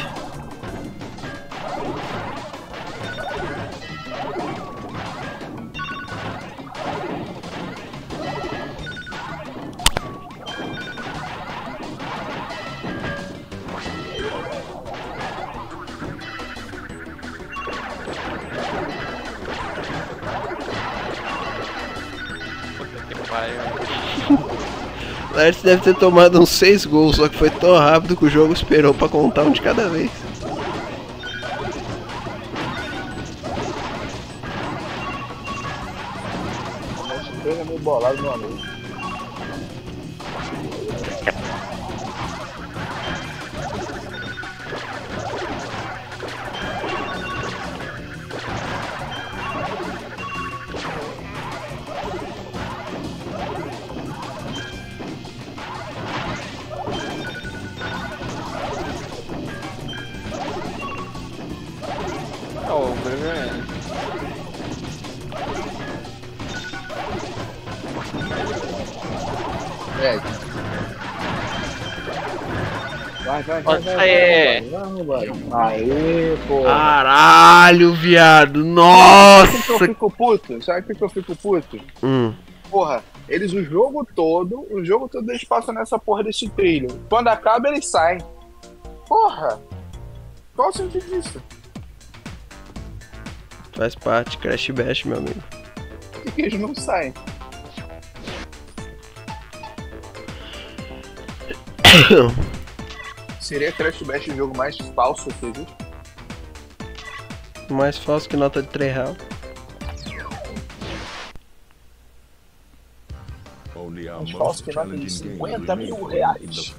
Laertes deve ter tomado uns 6 gols, só que foi tão rápido que o jogo esperou pra contar um de cada vez. Chega meio bolado no amigo. Oh, Bomberman. Vai. Aê, pô. Caralho, viado. Nossa. Sabe por que eu fico puto? Porra, eles o jogo todo eles passam nessa porra desse trilho. Quando acaba, eles saem. Porra. Qual o sentido disso? Faz parte, Crash Bash, meu amigo. Por que eles não saem? Seria Crash Bash o jogo mais falso que existe? Mais falso que nota de 3 real. Mais falso que nota de 50 mil reais.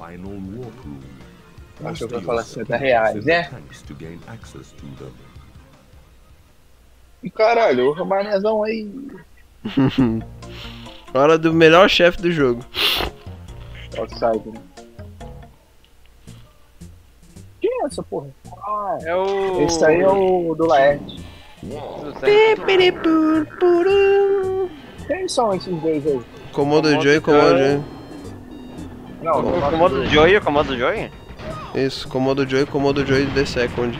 Acho que eu vou falar 50 reais, né? E caralho, o manezão aí. Hora do melhor chefe do jogo. Oxide, né? Quem é essa porra? Ah, é o... Esse aí é o do Laertes. Quem são esses dois aí? Komodo Joe e Komodo Joe. Não, Komodo Joe e Komodo Joe? Isso, Komodo Joe e Komodo Joe The Second.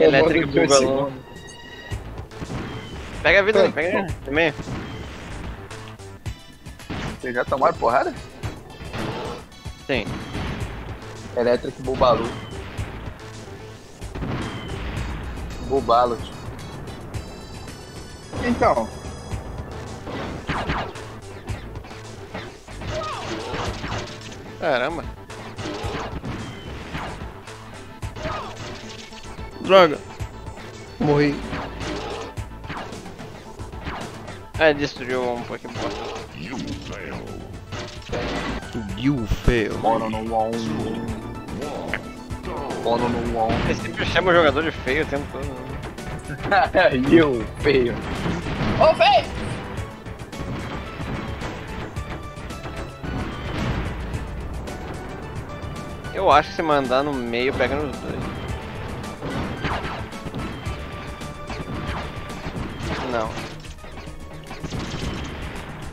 Elétrico Bugalão. Pega a vida aí, pega aí também. Vocês já tomaram porrada? Sim. Elétrico Bubalu. Bubalo. Então. Caramba. Droga. Morri. É, destruiu um Pokémon. You fail. Mono no one. Ele sempre chama o jogador de feio o tempo todo. You fail. Ô, feio! Eu acho que se mandar no meio pega nos dois. Não.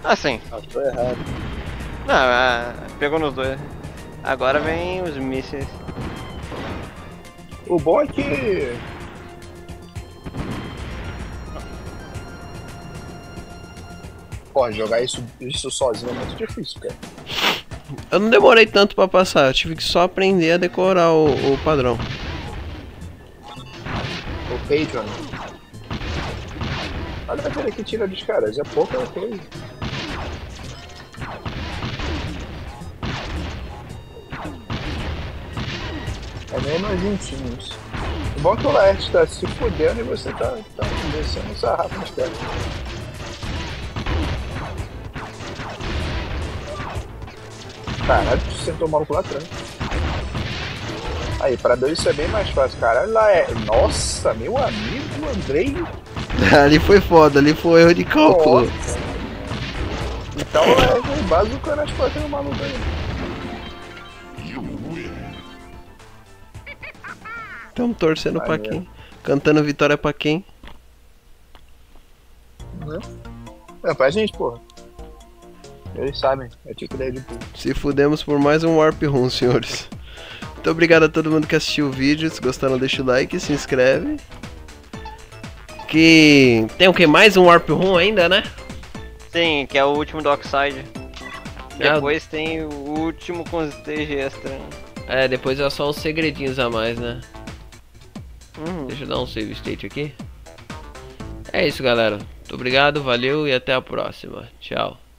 Ah, sim. Ah, tô errado. Não, pegou nos dois. Agora vem os mísseis. O bom é que... Pô, jogar isso sozinho é muito difícil, cara. Eu não demorei tanto pra passar, eu tive que só aprender a decorar o padrão. O Patreon. Olha aquele que tira dos caras, é pouca coisa. É menos juntinhos. O bom que o Laertes tá se fudendo e você tá descendo o sarrafo nos caras. Caralho, você sentou o maluco lá atrás. Aí, pra dois isso é bem mais fácil, caralho. Nossa, meu amigo Andrey. Ali foi foda, ali foi erro de cálculo. Nossa. Então é bazuca nas costas do maluco aí. Estamos torcendo pra quem? Cantando vitória pra quem? É pra gente, porra. Eles sabem, eu tinha que dar de tudo. Se fudemos por mais um Warp Room, senhores. Muito obrigado a todo mundo que assistiu o vídeo. Se gostaram, deixa o like, se inscreve. Que... tem o que? Mais um Warp Room ainda, né? Sim, que é o último do Oxide. Depois tem o último com os stage extra. É, depois é só uns segredinhos a mais, né? Deixa eu dar um save state aqui. É isso, galera. Muito obrigado, valeu e até a próxima. Tchau.